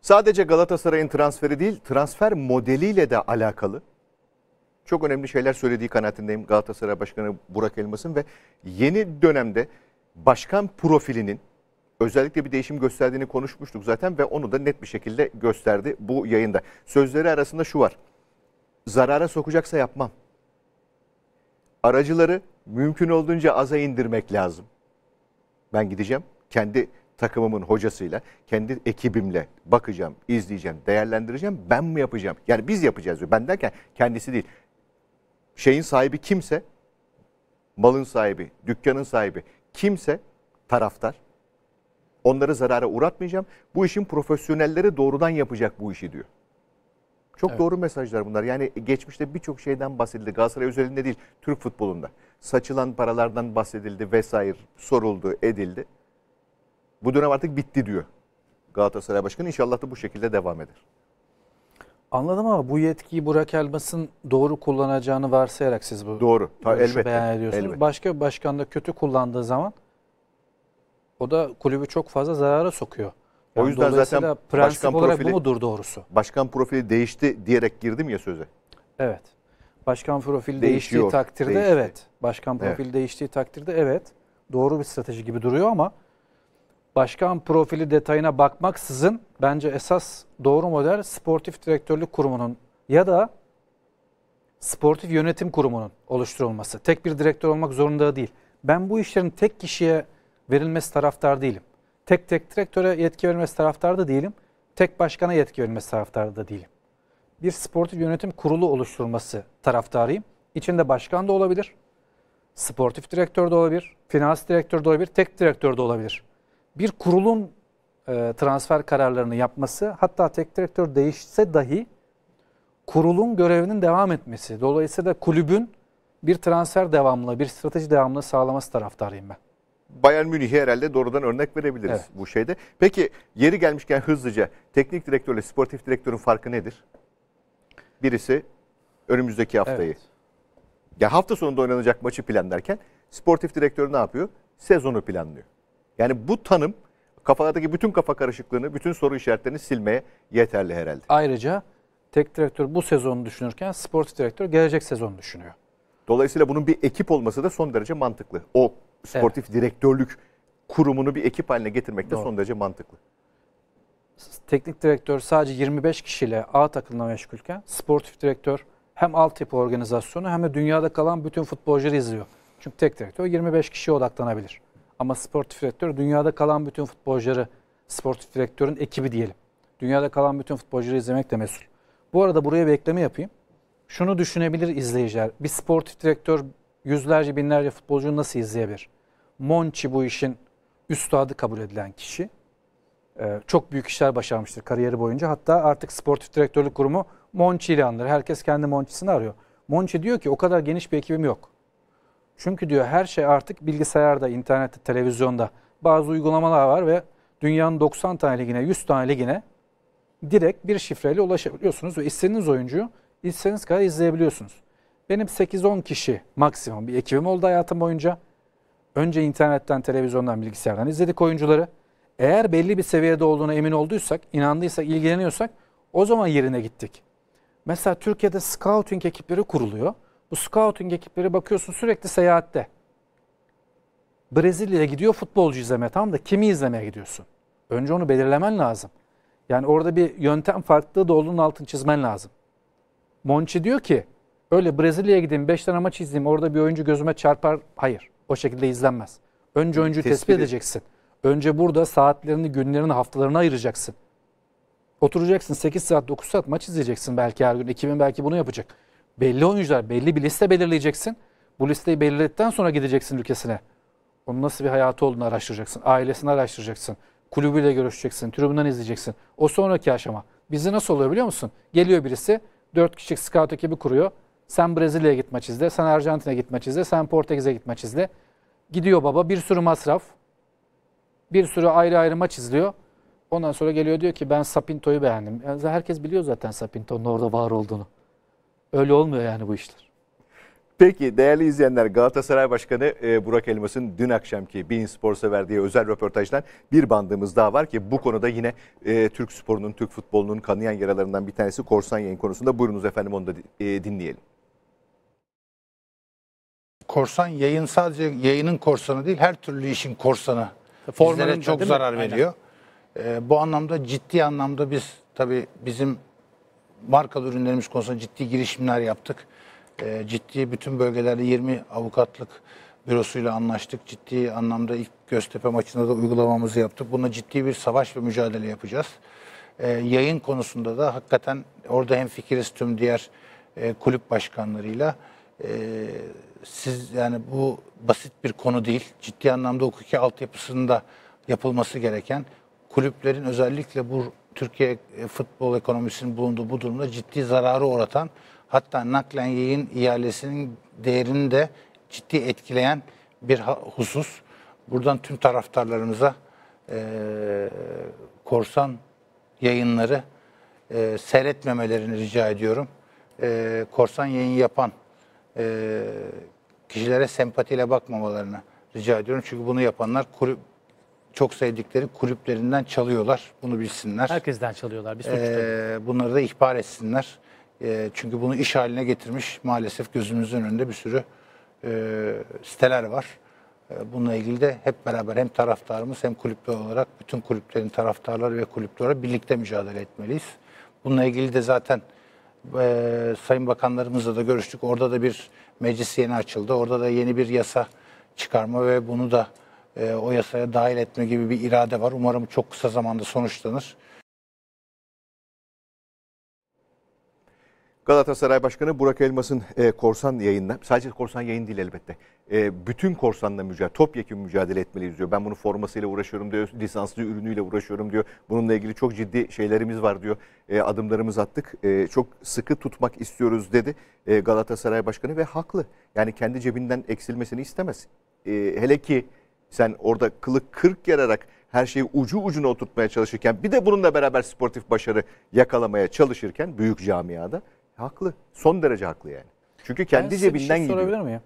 sadece Galatasaray'ın transferi değil, transfer modeliyle de alakalı çok önemli şeyler söylediği kanaatindeyim Galatasaray Başkanı Burak Elmas'ın ve yeni dönemde başkan profilinin özellikle bir değişim gösterdiğini konuşmuştuk zaten ve onu da net bir şekilde gösterdi bu yayında. Sözleri arasında şu var: zarara sokacaksa yapmam. Aracıları mümkün olduğunca aza indirmek lazım. Ben gideceğim, kendi takımımın hocasıyla, kendi ekibimle bakacağım, izleyeceğim, değerlendireceğim. Ben mi yapacağım? Yani biz yapacağız diyor. Ben derken kendisi değil. Şeyin sahibi kimse, malın sahibi, dükkanın sahibi kimse, taraftar. Onları zarara uğratmayacağım. Bu işin profesyonelleri doğrudan yapacak bu işi diyor. Çok evet, doğru mesajlar bunlar. Yani geçmişte birçok şeyden bahsedildi. Galatasaray özelinde değil, Türk futbolunda. Saçılan paralardan bahsedildi vesaire, soruldu, edildi. Bu dönem artık bitti diyor Galatasaray Başkanı. İnşallah da bu şekilde devam eder. Anladım ama bu yetkiyi Burak Elmas'ın doğru kullanacağını varsayarak siz bu doğru elbette beyan ediyorsunuz. Elbette. Başka başkan da kötü kullandığı zaman o da kulübü çok fazla zarara sokuyor. Yani o yüzden zaten prensip olarak profili, bu mudur doğrusu? Başkan profili değişti diyerek girdim ya söze. Evet. Başkan profili değiştiği takdirde değişti. Evet. Başkan profili evet. değiştiği takdirde evet. Doğru bir strateji gibi duruyor ama başkan profili detayına bakmaksızın bence esas doğru model sportif direktörlük kurumunun ya da sportif yönetim kurumunun oluşturulması. Tek bir direktör olmak zorunda değil. Ben bu işlerin tek kişiye verilmesi taraftar değilim. Tek tek direktöre yetki verilmesi taraftar da değilim. Tek başkana yetki verilmesi taraftar da değilim. Bir sportif yönetim kurulu oluşturulması taraftarıyım. İçinde başkan da olabilir, sportif direktör de olabilir, finans direktör de olabilir, tek direktör de olabilir. Bir kurulun e, transfer kararlarını yapması, hatta tek direktör değişse dahi kurulun görevinin devam etmesi. Dolayısıyla kulübün bir transfer devamlı, bir strateji devamlı sağlaması taraftarıyım ben. Bayern Münih'e herhalde doğrudan örnek verebiliriz evet. bu şeyde. Peki yeri gelmişken hızlıca teknik direktörle sportif direktörün farkı nedir? Birisi önümüzdeki haftayı. Evet. Ya hafta sonunda oynanacak maçı planlarken sportif direktör ne yapıyor? Sezonu planlıyor. Yani bu tanım kafadaki bütün kafa karışıklığını, bütün soru işaretlerini silmeye yeterli herhalde. Ayrıca tek direktör bu sezonu düşünürken sportif direktör gelecek sezonu düşünüyor. Dolayısıyla bunun bir ekip olması da son derece mantıklı. O sportif evet. direktörlük kurumunu bir ekip haline getirmek de doğru. son derece mantıklı. Teknik direktör sadece yirmi beş kişiyle A takımla meşgulken sportif direktör hem altyapı organizasyonu hem de dünyada kalan bütün futbolcuları izliyor. Çünkü tek direktör yirmi beş kişiye odaklanabilir. Ama sportif direktör dünyada kalan bütün futbolcuları, sportif direktörün ekibi diyelim. Dünyada kalan bütün futbolcuları izlemekle mesul. Bu arada buraya bir ekleme yapayım. Şunu düşünebilir izleyiciler. Bir sportif direktör yüzlerce binlerce futbolcuyu nasıl izleyebilir? Monchi bu işin üstadı kabul edilen kişi. Ee, çok büyük işler başarmıştır kariyeri boyunca. Hatta artık sportif direktörlük kurumu Monchi ile anılır. Herkes kendi Monchi'sini arıyor. Monchi diyor ki o kadar geniş bir ekibim yok. Çünkü diyor her şey artık bilgisayarda, internette, televizyonda bazı uygulamalar var ve dünyanın doksan tane ligine, yüz tane ligine direkt bir şifreyle ulaşabiliyorsunuz ve istediğiniz oyuncuyu istediğiniz kadar izleyebiliyorsunuz. Benim sekiz on kişi maksimum bir ekibim oldu hayatım boyunca. Önce internetten, televizyondan, bilgisayardan izledik oyuncuları. Eğer belli bir seviyede olduğuna emin olduysak, inandıysak, ilgileniyorsak o zaman yerine gittik. Mesela Türkiye'de scouting ekipleri kuruluyor. Bu scouting ekipleri bakıyorsun sürekli seyahatte. Brezilya'ya gidiyor futbolcu izlemeye. Tam da kimi izlemeye gidiyorsun? Önce onu belirlemen lazım. Yani orada bir yöntem farklılığı da olduğunun altını çizmen lazım. Monchi diyor ki öyle Brezilya'ya gideyim beş tane maç izleyeyim orada bir oyuncu gözüme çarpar. Hayır, o şekilde izlenmez. Önce oyuncuyu tespit, tespit edeceksin. Önce burada saatlerini, günlerini, haftalarını ayıracaksın. Oturacaksın sekiz saat, dokuz saat maç izleyeceksin belki her gün. iki bin belki bunu yapacak. Belli oyuncular, belli bir liste belirleyeceksin. Bu listeyi belirledikten sonra gideceksin ülkesine. Onun nasıl bir hayatı olduğunu araştıracaksın. Ailesini araştıracaksın. Kulübüyle görüşeceksin. Tribünden izleyeceksin. O sonraki aşama. Bizde nasıl oluyor biliyor musun? Geliyor birisi, dört kişilik scout ekibi kuruyor. Sen Brezilya'ya git maç izle, sen Arjantin'e git maç izle, sen Portekiz'e git maç izle. Gidiyor baba, bir sürü masraf. Bir sürü ayrı ayrı maç izliyor. Ondan sonra geliyor diyor ki ben Sapinto'yu beğendim. Yani herkes biliyor zaten Sapinto'nun orada var olduğunu. Öyle olmuyor yani bu işler. Peki değerli izleyenler, Galatasaray Başkanı Burak Elmas'ın dün akşamki Bein Sports'a verdiği özel röportajdan bir bandımız daha var ki bu konuda yine e, Türk sporunun, Türk futbolunun kanayan yaralarından bir tanesi korsan yayın konusunda. Buyurunuz efendim, onu da e, dinleyelim. Korsan yayın sadece yayının korsanı değil, her türlü işin korsanı. Formanın çok zarar veriyor. E, bu anlamda ciddi anlamda biz tabii bizim markalı ürünlerimiz konusunda ciddi girişimler yaptık. E, ciddi bütün bölgelerde yirmi avukatlık bürosuyla anlaştık. Ciddi anlamda ilk Göztepe maçında da uygulamamızı yaptık. Buna ciddi bir savaş ve mücadele yapacağız. E, yayın konusunda da hakikaten orada hemfikiriz tüm diğer e, kulüp başkanlarıyla. E, siz yani bu basit bir konu değil. Ciddi anlamda hukuki altyapısında yapılması gereken, kulüplerin özellikle bu Türkiye futbol ekonomisinin bulunduğu bu durumda ciddi zararı uğratan, hatta naklen yayın ihalesinin değerini de ciddi etkileyen bir husus. Buradan tüm taraftarlarımıza e, korsan yayınları e, seyretmemelerini rica ediyorum. E, korsan yayın yapan e, kişilere sempatiyle bakmamalarını rica ediyorum. Çünkü bunu yapanlar kulüp, çok sevdikleri kulüplerinden çalıyorlar. Bunu bilsinler. Herkesten çalıyorlar. Bir ee, bunları da ihbar etsinler. E, çünkü bunu iş haline getirmiş maalesef gözümüzün önünde bir sürü e, siteler var. E, bununla ilgili de hep beraber hem taraftarımız hem kulüpler olarak bütün kulüplerin taraftarları ve kulüplere birlikte mücadele etmeliyiz. Bununla ilgili de zaten e, Sayın Bakanlarımızla da görüştük. Orada da bir meclis yeni açıldı. Orada da yeni bir yasa çıkarma ve bunu da o yasaya dahil etme gibi bir irade var. Umarım çok kısa zamanda sonuçlanır. Galatasaray Başkanı Burak Elmas'ın korsan yayınla, sadece korsan yayın değil elbette, bütün korsanla mücadele, topyekun mücadele etmeliyiz diyor. Ben bunun formasıyla uğraşıyorum diyor, lisanslı ürünüyle uğraşıyorum diyor. Bununla ilgili çok ciddi şeylerimiz var diyor. Adımlarımız attık, çok sıkı tutmak istiyoruz dedi Galatasaray Başkanı ve haklı. Yani kendi cebinden eksilmesini istemez. Hele ki sen orada kılık kırk yararak her şeyi ucu ucuna oturtmaya çalışırken, bir de bununla beraber sportif başarı yakalamaya çalışırken büyük camiada haklı. Son derece haklı yani. Çünkü kendi ben cebinden şey gidiyor. Sorabilir miyim?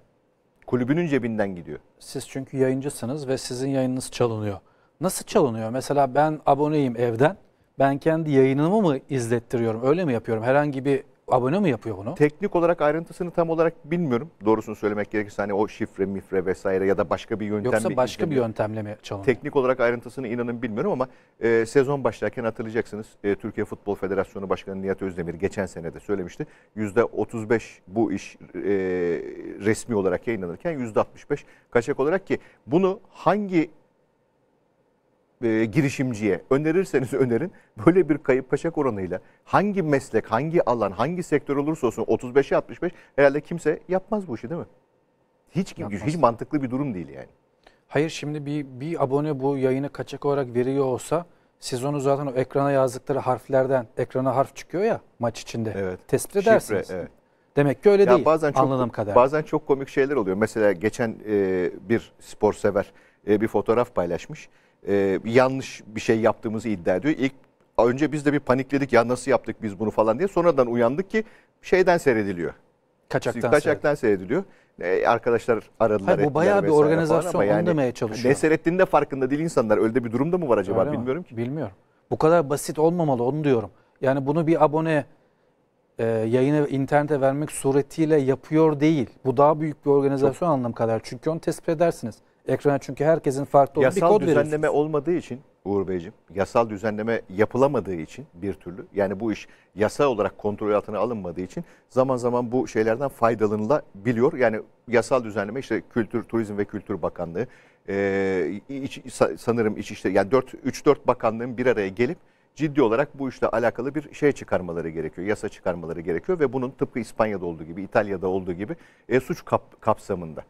Kulübünün cebinden gidiyor. Siz çünkü yayıncısınız ve sizin yayınınız çalınıyor. Nasıl çalınıyor? Mesela ben aboneyim evden. Ben kendi yayınımı mı izlettiriyorum? Öyle mi yapıyorum? Herhangi bir abone mi yapıyor bunu? Teknik olarak ayrıntısını tam olarak bilmiyorum. Doğrusunu söylemek gerekirse hani o şifre, mifre vesaire ya da başka bir yöntemle. Yoksa başka izleniyor. Bir yöntemle mi çalınıyor? Teknik olarak ayrıntısını inanın bilmiyorum ama e, sezon başlarken hatırlayacaksınız. E, Türkiye Futbol Federasyonu Başkanı Nihat Özdemir geçen sene de söylemişti. yüzde otuz beş bu iş e, resmi olarak yayınlanırken yüzde altmış beş kaçak olarak ki bunu hangi E, girişimciye önerirseniz önerin, böyle bir kayıp kaçak oranıyla hangi meslek, hangi alan, hangi sektör olursa olsun otuz beşe altmış beş herhalde kimse yapmaz bu işi değil mi? Hiç kim, hiç mantıklı bir durum değil yani. Hayır, şimdi bir, bir abone bu yayını kaçak olarak veriyor olsa siz onu zaten o ekrana yazdıkları harflerden, ekrana harf çıkıyor ya maç içinde, evet, tespit edersiniz. Şifre, evet. Demek ki öyle ya değil bazen çok, anladığım kadar. Bazen çok komik şeyler oluyor. Mesela geçen e, bir spor sever e, bir fotoğraf paylaşmış. Ee, yanlış bir şey yaptığımızı iddia ediyor. İlk önce biz de bir panikledik ya nasıl yaptık biz bunu falan diye. Sonradan uyandık ki şeyden seyrediliyor. Kaçaktan, kaçaktan seyrediliyor. e, arkadaşlar aradılar. Hayır, bu bayağı bir organizasyon yani, demeye çalışıyor. Ne seyrettiğinde farkında değil insanlar. Öyle bir durum da mı var acaba? Öyle bilmiyorum mi? Ki. Bilmiyorum. Bu kadar basit olmamalı, onu diyorum. Yani bunu bir abone e, yayına, internete vermek suretiyle yapıyor değil. Bu daha büyük bir organizasyon anlam kadar. Çünkü onu tespit edersiniz. Ekrana çünkü herkesin farklı olduğu bir kod verirsiniz. Yasal düzenleme olmadığı için Uğur Beyciğim, yasal düzenleme yapılamadığı için bir türlü, yani bu iş yasa olarak kontrol altına alınmadığı için zaman zaman bu şeylerden faydalanılabiliyor. Yani yasal düzenleme işte Kültür, Turizm ve Kültür Bakanlığı, e, iç, sanırım iç işte yani üç dört bakanlığın bir araya gelip ciddi olarak bu işle alakalı bir şey çıkarmaları gerekiyor, yasa çıkarmaları gerekiyor ve bunun tıpkı İspanya'da olduğu gibi, İtalya'da olduğu gibi e, suç kap, kapsamında.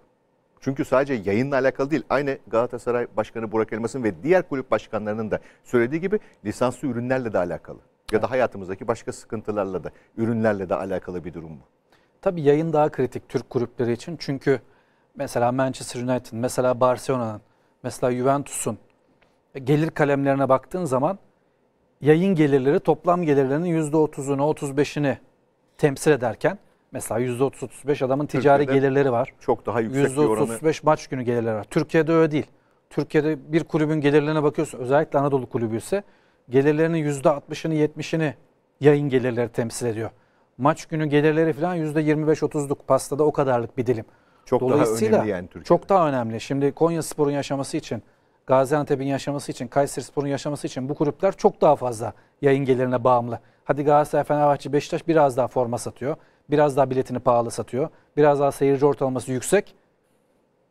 Çünkü sadece yayınla alakalı değil, aynı Galatasaray Başkanı Burak Elmas'ın ve diğer kulüp başkanlarının da söylediği gibi lisanslı ürünlerle de alakalı. Ya da hayatımızdaki başka sıkıntılarla da, ürünlerle de alakalı bir durum bu. Tabii yayın daha kritik Türk kulüpleri için. Çünkü mesela Manchester United'ın, mesela Barcelona'nın, mesela Juventus'un gelir kalemlerine baktığın zaman yayın gelirleri toplam gelirlerinin yüzde otuzunu otuz beşini temsil ederken, mesela yüzde otuz otuz beş adamın ticari Türkiye'de gelirleri var. Çok daha yüksek bir oranı. yüzde otuz otuz beş maç günü gelirleri var. Türkiye'de öyle değil. Türkiye'de bir kulübün gelirlerine bakıyorsun. Özellikle Anadolu kulübü ise gelirlerinin yüzde altmışını yetmişini yayın gelirleri temsil ediyor. Maç günü gelirleri falan yüzde yirmi beş otuzluk pastada o kadarlık bir dilim. Çok Dolayısıyla daha önemli yani Türkiye'de. Çok daha önemli. Şimdi Konyaspor'un yaşaması için, Gaziantep'in yaşaması için, Kayserispor'un yaşaması için bu kulüpler çok daha fazla yayın gelirine bağımlı. Hadi Galatasaray, Fenerbahçe, Beşiktaş biraz daha forma satıyor. Biraz daha biletini pahalı satıyor. Biraz daha seyirci ortalaması yüksek.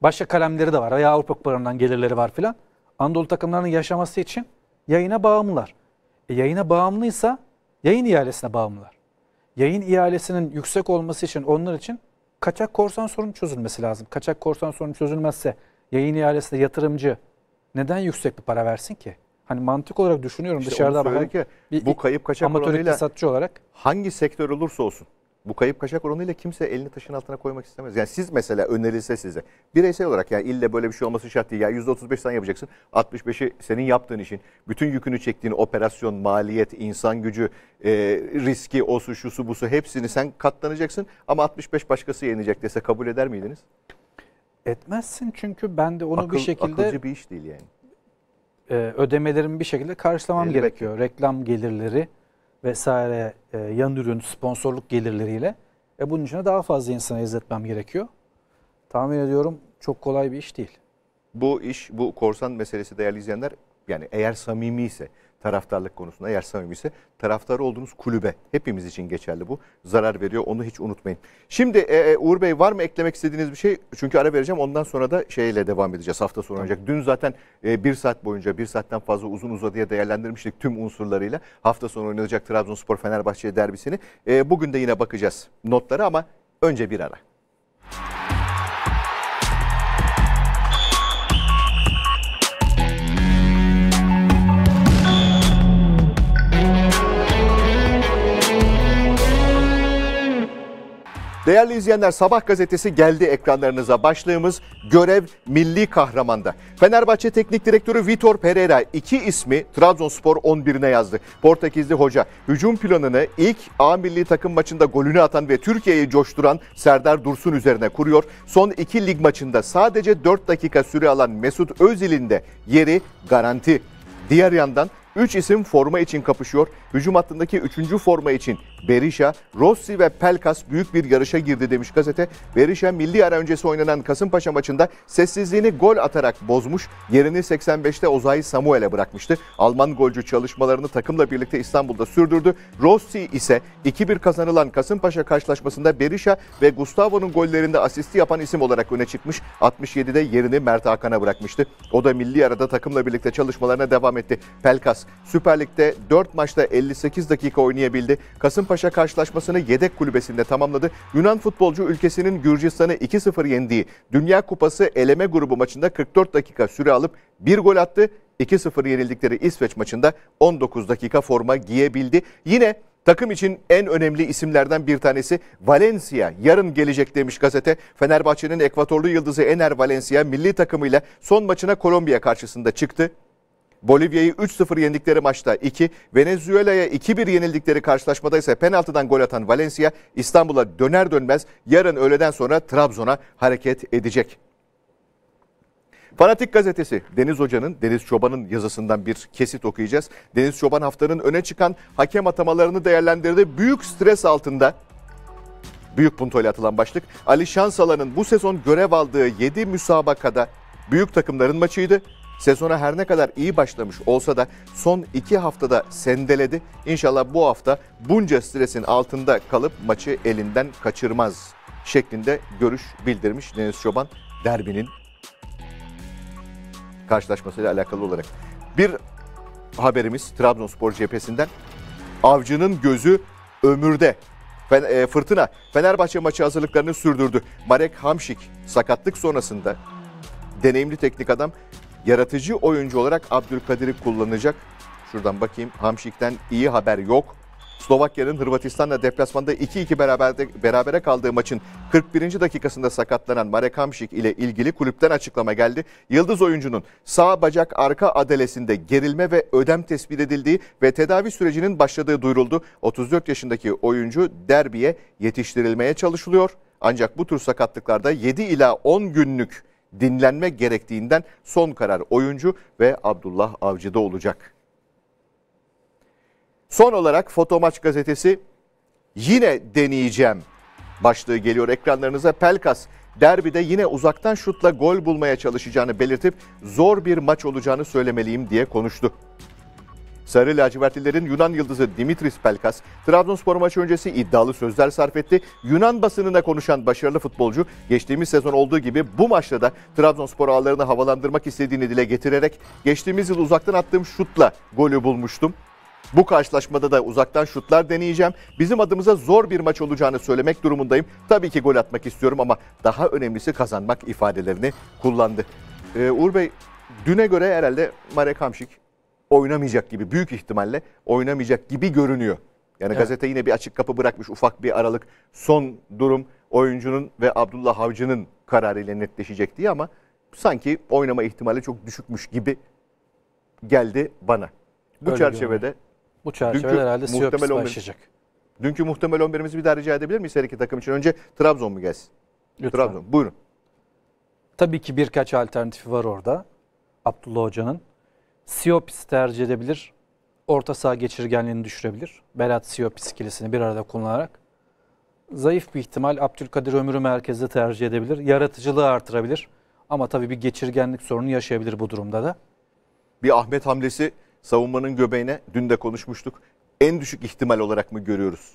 Başka kalemleri de var. Veya Avrupa Kupalarından gelirleri var filan. Anadolu takımlarının yaşaması için yayına bağımlılar. E yayına bağımlıysa yayın ihalesine bağımlılar. Yayın ihalesinin yüksek olması için, onlar için kaçak korsan sorunu çözülmesi lazım. Kaçak korsan sorunu çözülmezse yayın ihalesine yatırımcı neden yüksek bir para versin ki? Hani mantık olarak düşünüyorum işte dışarıda bakan ki, bir bu kayıp kaçak amatör iktisatçı olarak. Hangi sektör olursa olsun. Bu kayıp kaçak oranıyla kimse elini taşın altına koymak istemez. Yani siz mesela önerilse size bireysel olarak, yani ille böyle bir şey olması şart değil. Ya yüzde otuz beş sen yapacaksın, altmış beşi senin yaptığın işin. Bütün yükünü çektiğin operasyon, maliyet, insan gücü, e, riski, o su, şu su, bu su hepsini sen katlanacaksın. Ama altmış beş başkası yenecek dese kabul eder miydiniz? Etmezsin çünkü ben de onu Akıl, bir şekilde... Akılcı bir iş değil yani. E, ödemelerimi bir şekilde karşılamam Elbette. gerekiyor. Reklam gelirleri vesaire, e, yan ürün, sponsorluk gelirleriyle. E bunun için daha fazla insana izletmem gerekiyor. Tahmin ediyorum çok kolay bir iş değil. Bu iş, bu korsan meselesi değerli izleyenler, yani eğer samimiyse, taraftarlık konusunda eğer samimiyse, taraftarı olduğunuz kulübe, hepimiz için geçerli bu. Zarar veriyor, onu hiç unutmayın. Şimdi e, Uğur Bey, var mı eklemek istediğiniz bir şey? Çünkü ara vereceğim, ondan sonra da şeyle devam edeceğiz. Hafta sonu oynayacak. Dün zaten e, bir saat boyunca, bir saatten fazla uzun uzadıya değerlendirmiştik tüm unsurlarıyla. Hafta sonu oynanacak Trabzonspor Fenerbahçe derbisini. E, bugün de yine bakacağız notlara ama önce bir ara. Değerli izleyenler, Sabah gazetesi geldi ekranlarınıza. Başlığımız görev milli kahramanda. Fenerbahçe Teknik Direktörü Vitor Pereira iki ismi Trabzonspor on birine yazdı. Portekizli hoca hücum planını ilk A milli takım maçında golünü atan ve Türkiye'yi coşturan Serdar Dursun üzerine kuruyor. Son iki lig maçında sadece dört dakika süre alan Mesut Özil'in de yeri garanti. Diğer yandan üç isim forma için kapışıyor. Hücum hattındaki üçüncü forma için Berisha, Rossi ve Pelkas büyük bir yarışa girdi demiş gazete. Berisha milli ara öncesi oynanan Kasımpaşa maçında sessizliğini gol atarak bozmuş. Yerini seksen beşte Ozayi Samuel'e bırakmıştı. Alman golcü çalışmalarını takımla birlikte İstanbul'da sürdürdü. Rossi ise iki bir kazanılan Kasımpaşa karşılaşmasında Berisha ve Gustavo'nun gollerinde asisti yapan isim olarak öne çıkmış. altmış yedide yerini Mert Hakan'a bırakmıştı. O da milli arada takımla birlikte çalışmalarına devam etti. Pelkas Süper Lig'de dört maçta elli sekiz dakika oynayabildi. Kasımpaşa karşılaşmasını yedek kulübesinde tamamladı. Yunan futbolcu ülkesinin Gürcistan'ı iki sıfır yendiği Dünya Kupası eleme grubu maçında kırk dört dakika süre alıp bir gol attı. iki sıfır yenildikleri İsveç maçında on dokuz dakika forma giyebildi. Yine takım için en önemli isimlerden bir tanesi Valencia yarın gelecek demiş gazete. Fenerbahçe'nin Ekvatorlu yıldızı Ener Valencia milli takımıyla son maçına Kolombiya karşısında çıktı. Bolivya'yı üç sıfır yendikleri maçta iki, Venezuela'ya iki bir yenildikleri karşılaşmada ise penaltıdan gol atan Valencia İstanbul'a döner dönmez yarın öğleden sonra Trabzon'a hareket edecek. Fanatik gazetesi Deniz Hoca'nın, Deniz Çoban'ın yazısından bir kesit okuyacağız. Deniz Çoban haftanın öne çıkan hakem atamalarını değerlendirdi. Büyük stres altında, büyük puntoyla atılan başlık. Ali Şansalan'ın bu sezon görev aldığı yedi müsabakada büyük takımların maçıydı. Sezona her ne kadar iyi başlamış olsa da son iki haftada sendeledi. İnşallah bu hafta bunca stresin altında kalıp maçı elinden kaçırmaz şeklinde görüş bildirmiş Deniz Çoban derbinin karşılaşmasıyla alakalı olarak. Bir haberimiz Trabzonspor cephesinden. Avcı'nın gözü ömürde. Fırtına Fenerbahçe maçı hazırlıklarını sürdürdü. Marek Hamšík sakatlık sonrasında deneyimli teknik adam yaratıcı oyuncu olarak Abdülkadir'i kullanacak. Şuradan bakayım, Hamšík'ten iyi haber yok. Slovakya'nın Hırvatistan'la deplasmanda iki iki beraberde, berabere kaldığı maçın kırk birinci dakikasında sakatlanan Marek Hamšík ile ilgili kulüpten açıklama geldi. Yıldız oyuncunun sağ bacak arka adalesinde gerilme ve ödem tespit edildiği ve tedavi sürecinin başladığı duyuruldu. otuz dört yaşındaki oyuncu derbiye yetiştirilmeye çalışılıyor. Ancak bu tür sakatlıklarda yedi ila on günlük dinlenme gerektiğinden son karar oyuncu ve Abdullah Avcı'da olacak. Son olarak Fotomaç gazetesi yine deneyeceğim başlığı geliyor ekranlarınıza. Pelkas derbide yine uzaktan şutla gol bulmaya çalışacağını belirtip zor bir maç olacağını söylemeliyim diye konuştu. Sarı lacivertlilerin Yunan yıldızı Dimitris Pelkas, Trabzonspor maçı öncesi iddialı sözler sarf etti. Yunan basınına konuşan başarılı futbolcu, geçtiğimiz sezon olduğu gibi bu maçta da Trabzonspor ağlarını havalandırmak istediğini dile getirerek geçtiğimiz yıl uzaktan attığım şutla golü bulmuştum. Bu karşılaşmada da uzaktan şutlar deneyeceğim. Bizim adımıza zor bir maç olacağını söylemek durumundayım. Tabii ki gol atmak istiyorum ama daha önemlisi kazanmak ifadelerini kullandı. Ee, Uğur Bey, düne göre herhalde Marek Hamšík oynamayacak gibi, büyük ihtimalle oynamayacak gibi görünüyor. Yani evet, gazete yine bir açık kapı bırakmış, ufak bir aralık. Son durum oyuncunun ve Abdullah Avcı'nın kararıyla netleşecek diye ama sanki oynama ihtimali çok düşükmüş gibi geldi bana. Bu öyle çerçevede görünüyor. Bu çerçeve herhalde Siyopis başlayacak. Dünkü muhtemel on birimizi bir daha rica edebilir miyiz her iki takım için? Önce Trabzon mu gelsin? Lütfen. Trabzon, buyurun. Tabii ki birkaç alternatifi var orada Abdullah Hoca'nın. Siyopis tercih edebilir. Orta saha geçirgenliğini düşürebilir. Berat Siyopis ikilisini bir arada kullanarak. Zayıf bir ihtimal Abdülkadir Ömür'ü merkezde tercih edebilir. Yaratıcılığı artırabilir. Ama tabii bir geçirgenlik sorunu yaşayabilir bu durumda da. Bir Ahmet hamlesi savunmanın göbeğine, dün de konuşmuştuk. En düşük ihtimal olarak mı görüyoruz?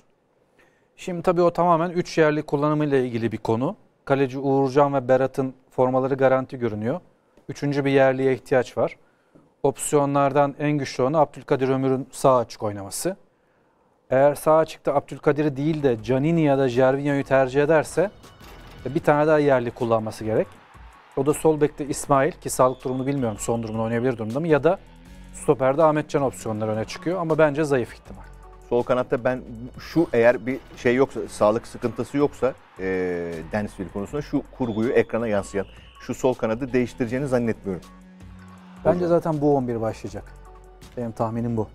Şimdi tabii o tamamen üç yerli kullanımıyla ilgili bir konu. Kaleci Uğurcan ve Berat'ın formaları garanti görünüyor. Üçüncü bir yerliye ihtiyaç var. Opsiyonlardan en güçlü olanı Abdülkadir Ömür'ün sağ açık oynaması. Eğer sağ açıkta Abdülkadir'i değil de Canini ya da Jervinho'yu tercih ederse bir tane daha yerli kullanması gerek. O da sol bekte İsmail, ki sağlık durumunu bilmiyorum, son durumda oynayabilir durumda mı, ya da stoperde Ahmetcan opsiyonları öne çıkıyor ama bence zayıf ihtimal. Sol kanatta ben şu, eğer bir şey yoksa, sağlık sıkıntısı yoksa e, Denizli konusunda şu kurguyu ekrana yansıyan şu sol kanadı değiştireceğini zannetmiyorum. Bence zaten bu on bir başlayacak. Benim tahminim bu.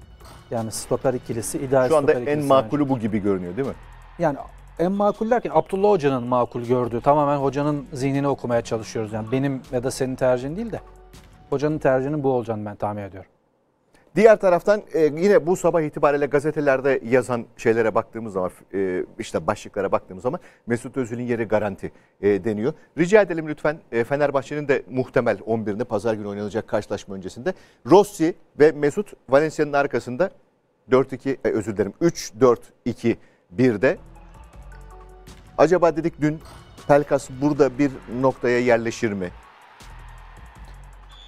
Yani stoper ikilisi ideal. Şu anda en makulü bu gibi görünüyor değil mi? Yani en makul derken Abdullah Hoca'nın makul gördüğü, tamamen hocanın zihnini okumaya çalışıyoruz. Yani benim ya da senin tercihin değil de hocanın tercihinin bu olacağını ben tahmin ediyorum. Diğer taraftan yine bu sabah itibariyle gazetelerde yazan şeylere baktığımız zaman, işte başlıklara baktığımız zaman Mesut Özil'in yeri garanti deniyor. Rica edelim lütfen Fenerbahçe'nin de muhtemel on birini pazar günü oynanacak karşılaşma öncesinde. Rossi ve Mesut Valencia'nın arkasında dört iki özür dilerim üç dört iki bir'de. Acaba dedik dün Pelkas burada bir noktaya yerleşir mi?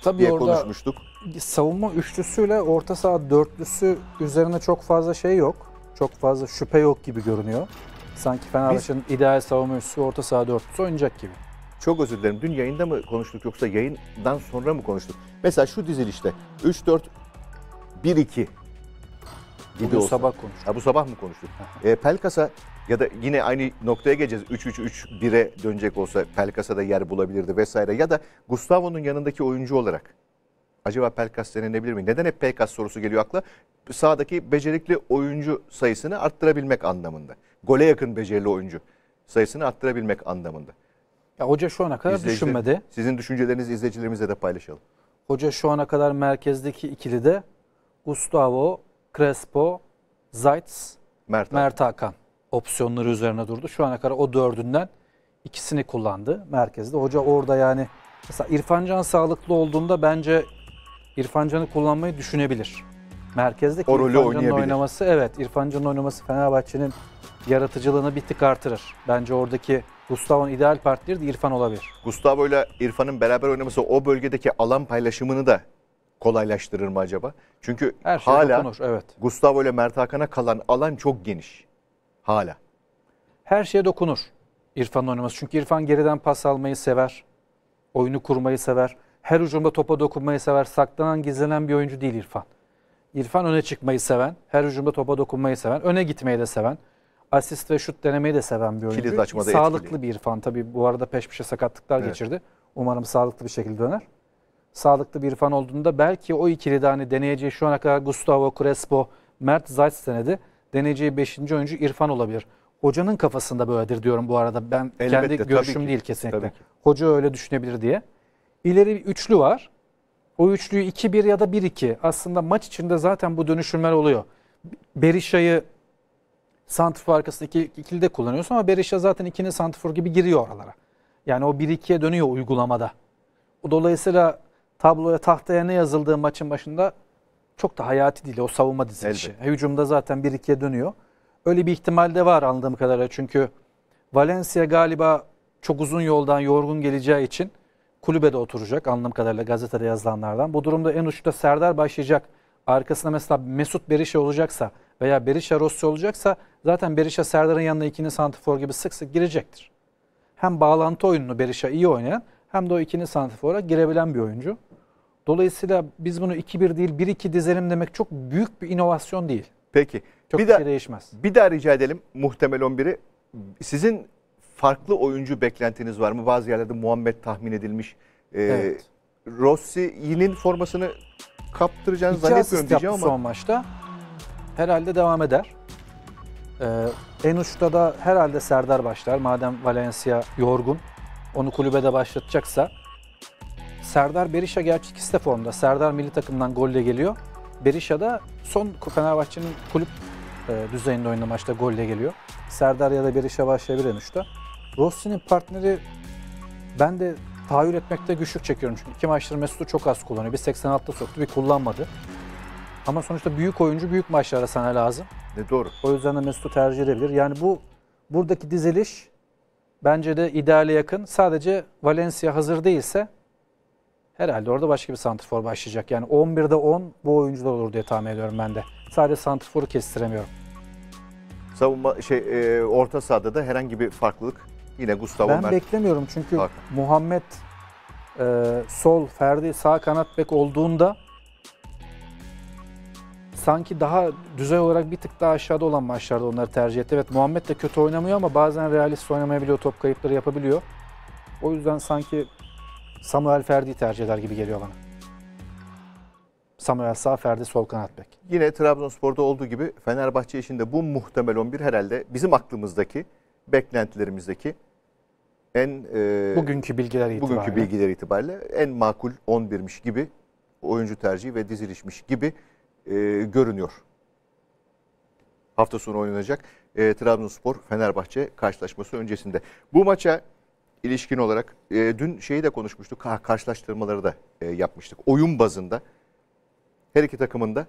Tabii diye orada konuşmuştuk. Savunma üçlüsüyle orta saha dörtlüsü üzerine çok fazla şey yok. Çok fazla şüphe yok gibi görünüyor. Sanki Fenerbahçe'nin ideal savunma üçlüsü orta saha dörtlüsü oynayacak gibi. Çok özür dilerim. Dün yayında mı konuştuk yoksa yayından sonra mı konuştuk? Mesela şu dizilişte üç dört bir iki gibi olsa. Sabah konuştuk. Ha, bu sabah mı konuştuk? E, Pelkas'a ya da yine aynı noktaya geleceğiz. üç üç üç bir'e dönecek olsa Pelkas'a da yer bulabilirdi vesaire. Ya da Gustavo'nun yanındaki oyuncu olarak. acaba Pelkas denilebilir mi? Neden hep Pelkas sorusu geliyor akla? Sahadaki becerikli oyuncu sayısını arttırabilmek anlamında. Gole yakın becerili oyuncu sayısını arttırabilmek anlamında. Ya hoca şu ana kadar İzleyici, düşünmedi. Sizin düşüncelerinizi izleyicilerimizle de paylaşalım. Hoca şu ana kadar merkezdeki ikili de Gustavo, Crespo, Zayt's, Mert, Mert Hakan opsiyonları üzerine durdu. Şu ana kadar o dördünden ikisini kullandı merkezde. Hoca orada yani mesela İrfan Can sağlıklı olduğunda bence İrfan Can'ı kullanmayı düşünebilir. Merkezdeki o rolü oynayabilir. Oynaması, evet, İrfan Can'ın oynaması Fenerbahçe'nin yaratıcılığını bir tık artırır. Bence oradaki Gustavo'nun ideal partneri de İrfan olabilir. Gustavo ile İrfan'ın beraber oynaması o bölgedeki alan paylaşımını da kolaylaştırır mı acaba? Çünkü her hala dokunur, evet. Gustavo ile Mert Hakan'a kalan alan çok geniş. Hala. Her şeye dokunur İrfan'ın oynaması. Çünkü İrfan geriden pas almayı sever. Oyunu kurmayı sever. Her hücumda topa dokunmayı sever. Saklanan, gizlenen bir oyuncu değil İrfan. İrfan öne çıkmayı seven. Her hücumda topa dokunmayı seven. Öne gitmeyi de seven. Asist ve şut denemeyi de seven bir oyuncu. Sağlıklı etkili bir İrfan. Tabii bu arada peş peşe sakatlıklar, evet, geçirdi. Umarım sağlıklı bir şekilde döner. Sağlıklı bir İrfan olduğunda belki o ikili de hani deneyeceği şu ana kadar Gustavo, Crespo, Mert, Zayt denedi. Deneyeceği beşinci oyuncu İrfan olabilir. Hocanın kafasında böyledir diyorum bu arada. Ben elbette, kendi görüşüm değil kesinlikle. Hoca öyle düşünebilir diye. İleri bir üçlü var. O üçlüyü iki bir ya da bir iki. Aslında maç içinde zaten bu dönüşümler oluyor. Berisha'yı santrfor arkasındaki ikili de kullanıyorsun ama Berisha zaten ikinin santrfor gibi giriyor oralara. Yani o bir ikiye dönüyor uygulamada. Dolayısıyla tabloya, tahtaya ne yazıldığı maçın başında çok da hayati değil o savunma dizilişi. Hücumda zaten bir ikiye dönüyor. Öyle bir ihtimal de var anladığım kadarıyla. Çünkü Valencia galiba çok uzun yoldan yorgun geleceği için kulübede oturacak anladığım kadarıyla gazetede yazılanlardan. Bu durumda en uçta Serdar başlayacak. Arkasına mesela Mesut Berisha olacaksa veya Berisha Rossi olacaksa zaten Berisha Serdar'ın yanına ikinin santrfor gibi sık sık girecektir. Hem bağlantı oyununu Berisha iyi oynayan hem de o ikinin santrfora girebilen bir oyuncu. Dolayısıyla biz bunu iki bir değil bir iki dizelim demek çok büyük bir inovasyon değil. Peki. Çok bir, bir şey değişmez. Bir daha rica edelim muhtemel on biri. Sizin farklı oyuncu beklentiniz var mı? Bazı yerlerde Muhammed tahmin edilmiş. Ee, evet. Rossi'nin formasını kaptıracağını zannetmiyorum diyeceğim ama. Son maçta herhalde devam eder. Ee, en uçta da herhalde Serdar başlar. Madem Valencia yorgun, onu kulübede başlatacaksa. Serdar, Berisha gerçi ikisi de formda. Serdar milli takımdan golle geliyor. Berisha da son Fenerbahçe'nin kulüp e, düzeyinde oynadığı maçta golle geliyor. Serdar ya da Berisha başlayabilir en uçta. Rossi'nin partneri ben de tahayyül etmekte güçlük çekiyorum. Çünkü iki maçtır Mesut'u çok az kullanıyor. Bir seksen altıda soktu, bir kullanmadı. Ama sonuçta büyük oyuncu büyük maçlara sana lazım. E doğru. O yüzden de Mesut'u tercih edebilir. Yani bu buradaki diziliş bence de ideale yakın. Sadece Valencia hazır değilse herhalde orada başka bir santrfor başlayacak. Yani on birde on bu oyuncular olur diye tahmin ediyorum ben de. Sadece santrforu kestiremiyorum. Savunma şey e, orta sahada da herhangi bir farklılık yine Gustavo ben Mert. Ben beklemiyorum çünkü Hakan. Muhammed e, sol, Ferdi sağ kanat bek olduğunda sanki daha düzey olarak bir tık daha aşağıda olan maçlarda onları tercih etti. Evet, Muhammed de kötü oynamıyor ama bazen realist oynamayabiliyor, top kayıpları yapabiliyor. O yüzden sanki Samuel Ferdi'yi tercih eder gibi geliyor bana. Samuel sağ, Ferdi sol kanat bek. Yine Trabzonspor'da olduğu gibi Fenerbahçe için de bu muhtemel on bir herhalde bizim aklımızdaki, beklentilerimizdeki en e, bugünkü bilgiler itibariyle bugünkü bilgiler itibariyle en makul on birmiş gibi, oyuncu tercihi ve dizilişmiş gibi e, görünüyor. Hafta sonu oynanacak e, Trabzonspor Fenerbahçe karşılaşması öncesinde. Bu maça ilişkin olarak e, dün şeyi de konuşmuştuk, karşılaştırmaları da e, yapmıştık. Oyun bazında her iki takımın da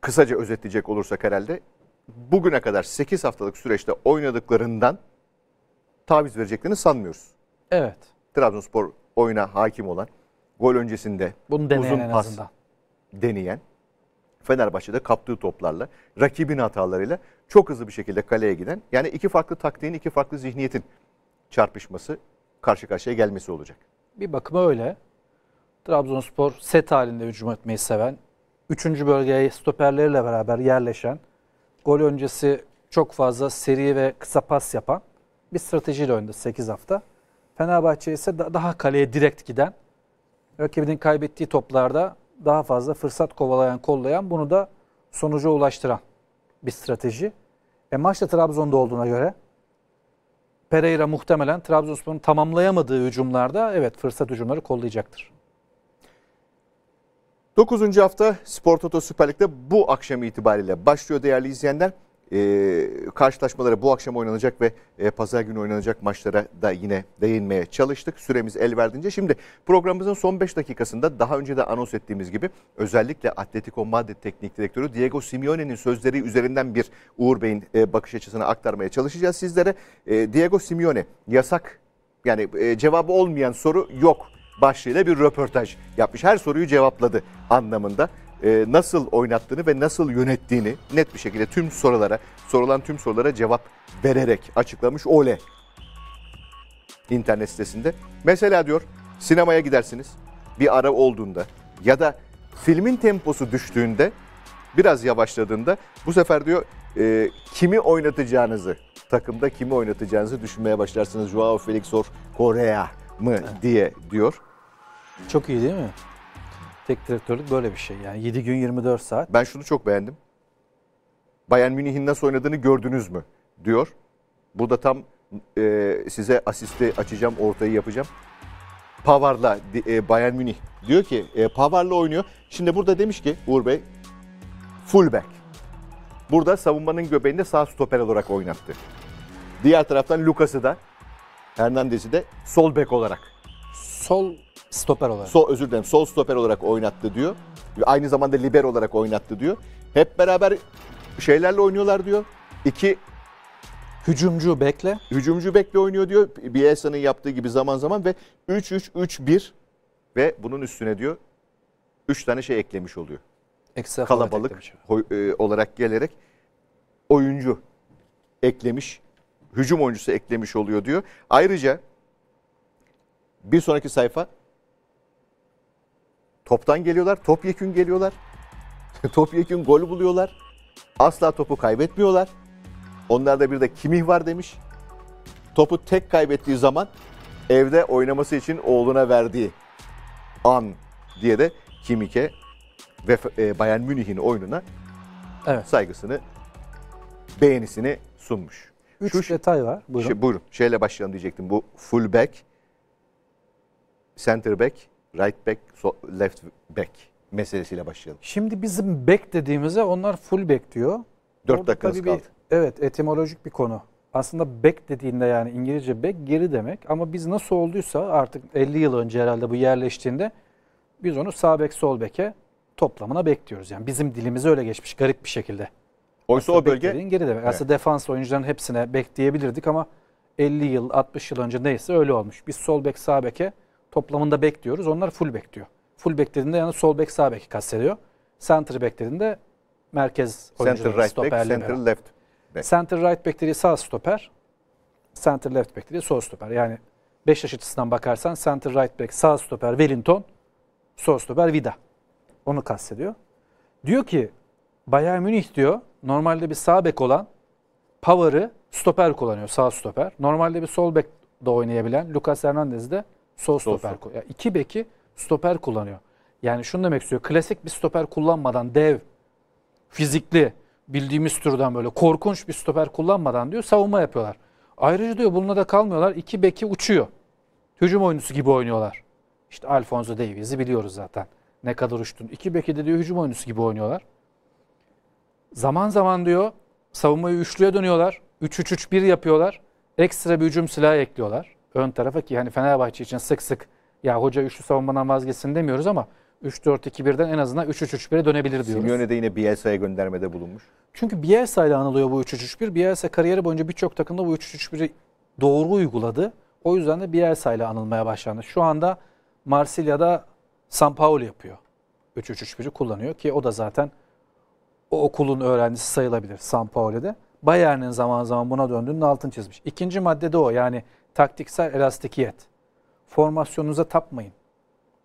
kısaca özetleyecek olursak herhalde bugüne kadar sekiz haftalık süreçte oynadıklarından taviz vereceklerini sanmıyoruz. Evet. Trabzonspor oyuna hakim olan, gol öncesinde bunu uzun pas azından deneyen, Fenerbahçe'de kaptığı toplarla, rakibin hatalarıyla çok hızlı bir şekilde kaleye giden, yani iki farklı taktiğin, iki farklı zihniyetin çarpışması, karşı karşıya gelmesi olacak. Bir bakıma öyle. Trabzonspor set halinde hücum etmeyi seven, üçüncü bölgeye stoperleriyle beraber yerleşen, gol öncesi çok fazla seri ve kısa pas yapan bir stratejiyle oynadı sekiz hafta. Fenerbahçe ise daha kaleye direkt giden, rakibinin kaybettiği toplarda daha fazla fırsat kovalayan, kollayan, bunu da sonuca ulaştıran bir strateji. E maçta Trabzon'da olduğuna göre Pereira muhtemelen Trabzonspor'un tamamlayamadığı hücumlarda evet fırsat hücumları kollayacaktır. dokuzuncu hafta Spor Toto Süper Lig'de bu akşam itibariyle başlıyor değerli izleyenler. Ee, karşılaşmalara bu akşam oynanacak ve e, pazar günü oynanacak maçlara da yine değinmeye çalıştık. Süremiz el verdiğince. Şimdi programımızın son beş dakikasında daha önce de anons ettiğimiz gibi özellikle Atletico Madrid Teknik Direktörü Diego Simeone'nin sözleri üzerinden bir Uğur Bey'in e, bakış açısını aktarmaya çalışacağız sizlere. E, Diego Simeone yasak, yani e, cevabı olmayan soru yok başlığıyla bir röportaj yapmış. Her soruyu cevapladı anlamında. Nasıl oynattığını ve nasıl yönettiğini net bir şekilde tüm sorulara, sorulan tüm sorulara cevap vererek açıklamış Ole internet sitesinde. Mesela diyor, sinemaya gidersiniz bir ara olduğunda ya da filmin temposu düştüğünde, biraz yavaşladığında bu sefer diyor e, kimi oynatacağınızı, takımda kimi oynatacağınızı düşünmeye başlarsınız. Joao Felix or Correa mı diye diyor. Çok iyi değil mi? Tek direktörlük böyle bir şey. Yani yedi gün yirmi dört saat. Ben şunu çok beğendim. Bayern Münih'in nasıl oynadığını gördünüz mü? Diyor. Burada tam e, size asisti açacağım, ortayı yapacağım. Pavard'la e, Bayern Münih. Diyor ki e, Pavard'la oynuyor. Şimdi burada demiş ki Uğur Bey, fullback. Burada savunmanın göbeğinde sağ stoper olarak oynattı. Diğer taraftan Lucas'ı da, Hernandez'i de sol bek olarak. Sol stoper olarak. Sol, özür dilerim. Sol stoper olarak oynattı diyor. Aynı zamanda libero olarak oynattı diyor. Hep beraber şeylerle oynuyorlar diyor. İki hücumcu bekle. Hücumcu bekle oynuyor diyor. Bielsa'nın yaptığı gibi zaman zaman ve üç üç üç bir ve bunun üstüne diyor üç tane şey eklemiş oluyor. Ekstra kalabalık olarak gelerek oyuncu eklemiş. Hücum oyuncusu eklemiş oluyor diyor. Ayrıca bir sonraki sayfa toptan geliyorlar, topyekün geliyorlar, topyekün gol buluyorlar, asla topu kaybetmiyorlar. Onlarda bir de Kimih var demiş. Topu tek kaybettiği zaman evde oynaması için oğluna verdiği an diye de Kimih'e ve Bayern Münih'in oyununa evet, saygısını, beğenisini sunmuş. Üç Şu, detay var. Buyurun. Şey, buyurun. Şeyle başlayalım diyecektim. Bu full back, center back, right back, left back meselesiyle başlayalım. Şimdi bizim back dediğimize onlar full back diyor. dört dakikanız kaldı. Bir, evet, etimolojik bir konu. Aslında back dediğinde, yani İngilizce back geri demek, ama biz nasıl olduysa artık elli yıl önce herhalde bu yerleştiğinde biz onu sağ back, sol back'e toplamına back diyoruz. Yani bizim dilimize öyle geçmiş garip bir şekilde. Oysa aslında o bölge geri demek. Evet. Aslında defans oyuncuların hepsine back diyebilirdik ama elli yıl, altmış yıl önce neyse öyle olmuş. Biz sol back, sağ back'e toplamında back diyoruz. Onlar full back diyor. Full back dediğinde yani sol back, sağ back'i kastediyor. Center back dediğinde merkez oyuncuları, center right stoperli. Back, center left back. Center right back dediği sağ stoper. Center left back dediği sol stoper. Yani Beşiktaş açısından bakarsan center right back, sağ stoper Wellington, sol stoper Vida. Onu kastediyor. Diyor ki Bayern Münih diyor normalde bir sağ back olan Power'ı stoper kullanıyor, sağ stoper. Normalde bir sol back da oynayabilen Lucas Hernandez de sol stoper. Yani iki beki stoper kullanıyor. Yani şunu demek istiyor. Klasik bir stoper kullanmadan, dev, fizikli, bildiğimiz türden böyle korkunç bir stoper kullanmadan diyor savunma yapıyorlar. Ayrıca diyor bununla da kalmıyorlar. İki beki uçuyor. Hücum oyuncusu gibi oynuyorlar. İşte Alphonso Davies'i biliyoruz zaten. Ne kadar uçtun. İki beki de diyor hücum oyuncusu gibi oynuyorlar. Zaman zaman diyor savunmayı üçlüye dönüyorlar. üç üç üç bir yapıyorlar. Ekstra bir hücum silahı ekliyorlar ön tarafa ki hani Fenerbahçe için sık sık ya hoca üçlü savunmadan vazgeçsin demiyoruz ama üç dört iki birden en azından üç üç üç bire dönebilir diyoruz. Simeone de yine Bielsa'ya göndermede bulunmuş. Çünkü Bielsa ile anılıyor bu üç üç üç bir. Bielsa kariyeri boyunca birçok takımda bu üç üç üç biri doğru uyguladı. O yüzden de Bielsa ile anılmaya başlandı. Şu anda Marsilya'da Sampaoli yapıyor. üç üç üç biri kullanıyor ki o da zaten o okulun öğrencisi sayılabilir Sampaoli'de. Bayern'in zaman zaman buna döndüğünün altını çizmiş. İkinci madde de o, yani taktiksel elastikiyet. Formasyonunuza tapmayın.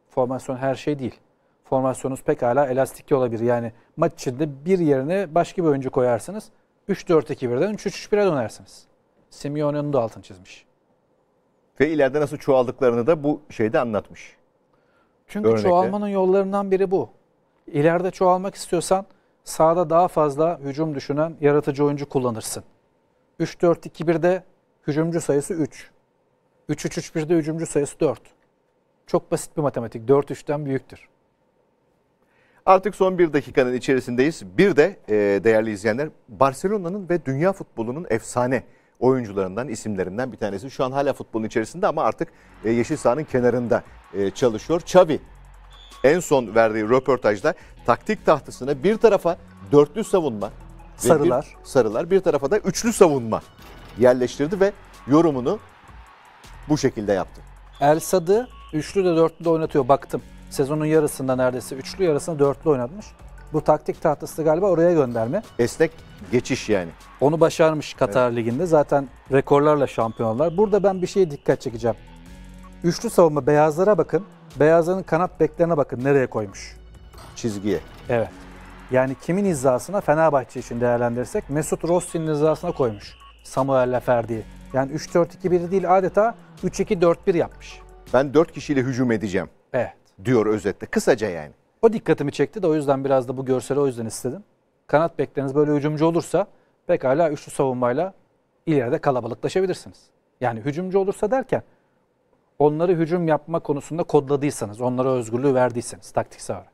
Formasyon her şey değil. Formasyonunuz pekala elastikli olabilir. Yani maç içinde bir yerine başka bir oyuncu koyarsınız. üç dört iki birden üç üç üç bire dönersiniz. Simeone'nin de altını çizmiş. Ve ileride nasıl çoğaldıklarını da bu şeyde anlatmış. Çünkü örnekle, çoğalmanın yollarından biri bu. İleride çoğalmak istiyorsan sahada daha fazla hücum düşünen yaratıcı oyuncu kullanırsın. üç dört iki bir'de hücumcu sayısı üç. üç üç üç bir'de hücumcu sayısı dört. Çok basit bir matematik. dört üçten büyüktür. Artık son bir dakikanın içerisindeyiz. Bir de e, değerli izleyenler, Barcelona'nın ve dünya futbolunun efsane oyuncularından, isimlerinden bir tanesi. Şu an hala futbolun içerisinde ama artık e, yeşil sahanın kenarında e, çalışıyor. Xavi en son verdiği röportajda taktik tahtasına bir tarafa dörtlü savunma, sarılar, bir, sarılar bir tarafa da üçlü savunma yerleştirdi ve yorumunu bu şekilde yaptı. El Sad'ı üçlü de dörtlü de oynatıyor, baktım. Sezonun yarısında neredeyse üçlü, yarısında dörtlü oynatmış. Bu taktik tahtası galiba oraya gönderme. Esnek geçiş yani. Onu başarmış Katar, evet, Ligi'nde. Zaten rekorlarla şampiyonlar. Burada ben bir şeye dikkat çekeceğim. Üçlü savunma, beyazlara bakın. Beyazların kanat beklerine bakın. Nereye koymuş? Çizgiye. Evet. Yani kimin hizasına, Fenerbahçe için değerlendirirsek Mesut Rossi'nin hizasına koymuş Samuel'le Ferdi'yi. Yani üç dört iki bir değil, adeta üç iki dört bir yapmış. Ben dört kişiyle hücum edeceğim. Evet. Diyor özetle. Kısaca yani. O dikkatimi çekti de o yüzden biraz da bu görseli o yüzden istedim. Kanat bekleriniz böyle hücumcu olursa pekala üçlü savunmayla ileride kalabalıklaşabilirsiniz. Yani hücumcu olursa derken onları hücum yapma konusunda kodladıysanız, onlara özgürlüğü verdiyseniz taktiksel olarak.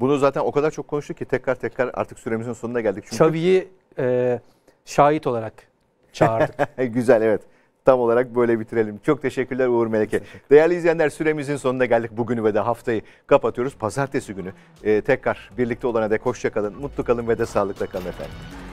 Bunu zaten o kadar çok konuştuk ki tekrar tekrar artık süremizin sonuna geldik. Çünkü... Xavi'yi e, şahit olarak çağırdık. Güzel, evet. Tam olarak böyle bitirelim. Çok teşekkürler Uğur Meleke. Teşekkür. Değerli izleyenler, süremizin sonuna geldik. Bugünü ve de haftayı kapatıyoruz. Pazartesi günü e, tekrar birlikte olana dek hoşça kalın, mutlu kalın ve de sağlıkla kalın efendim.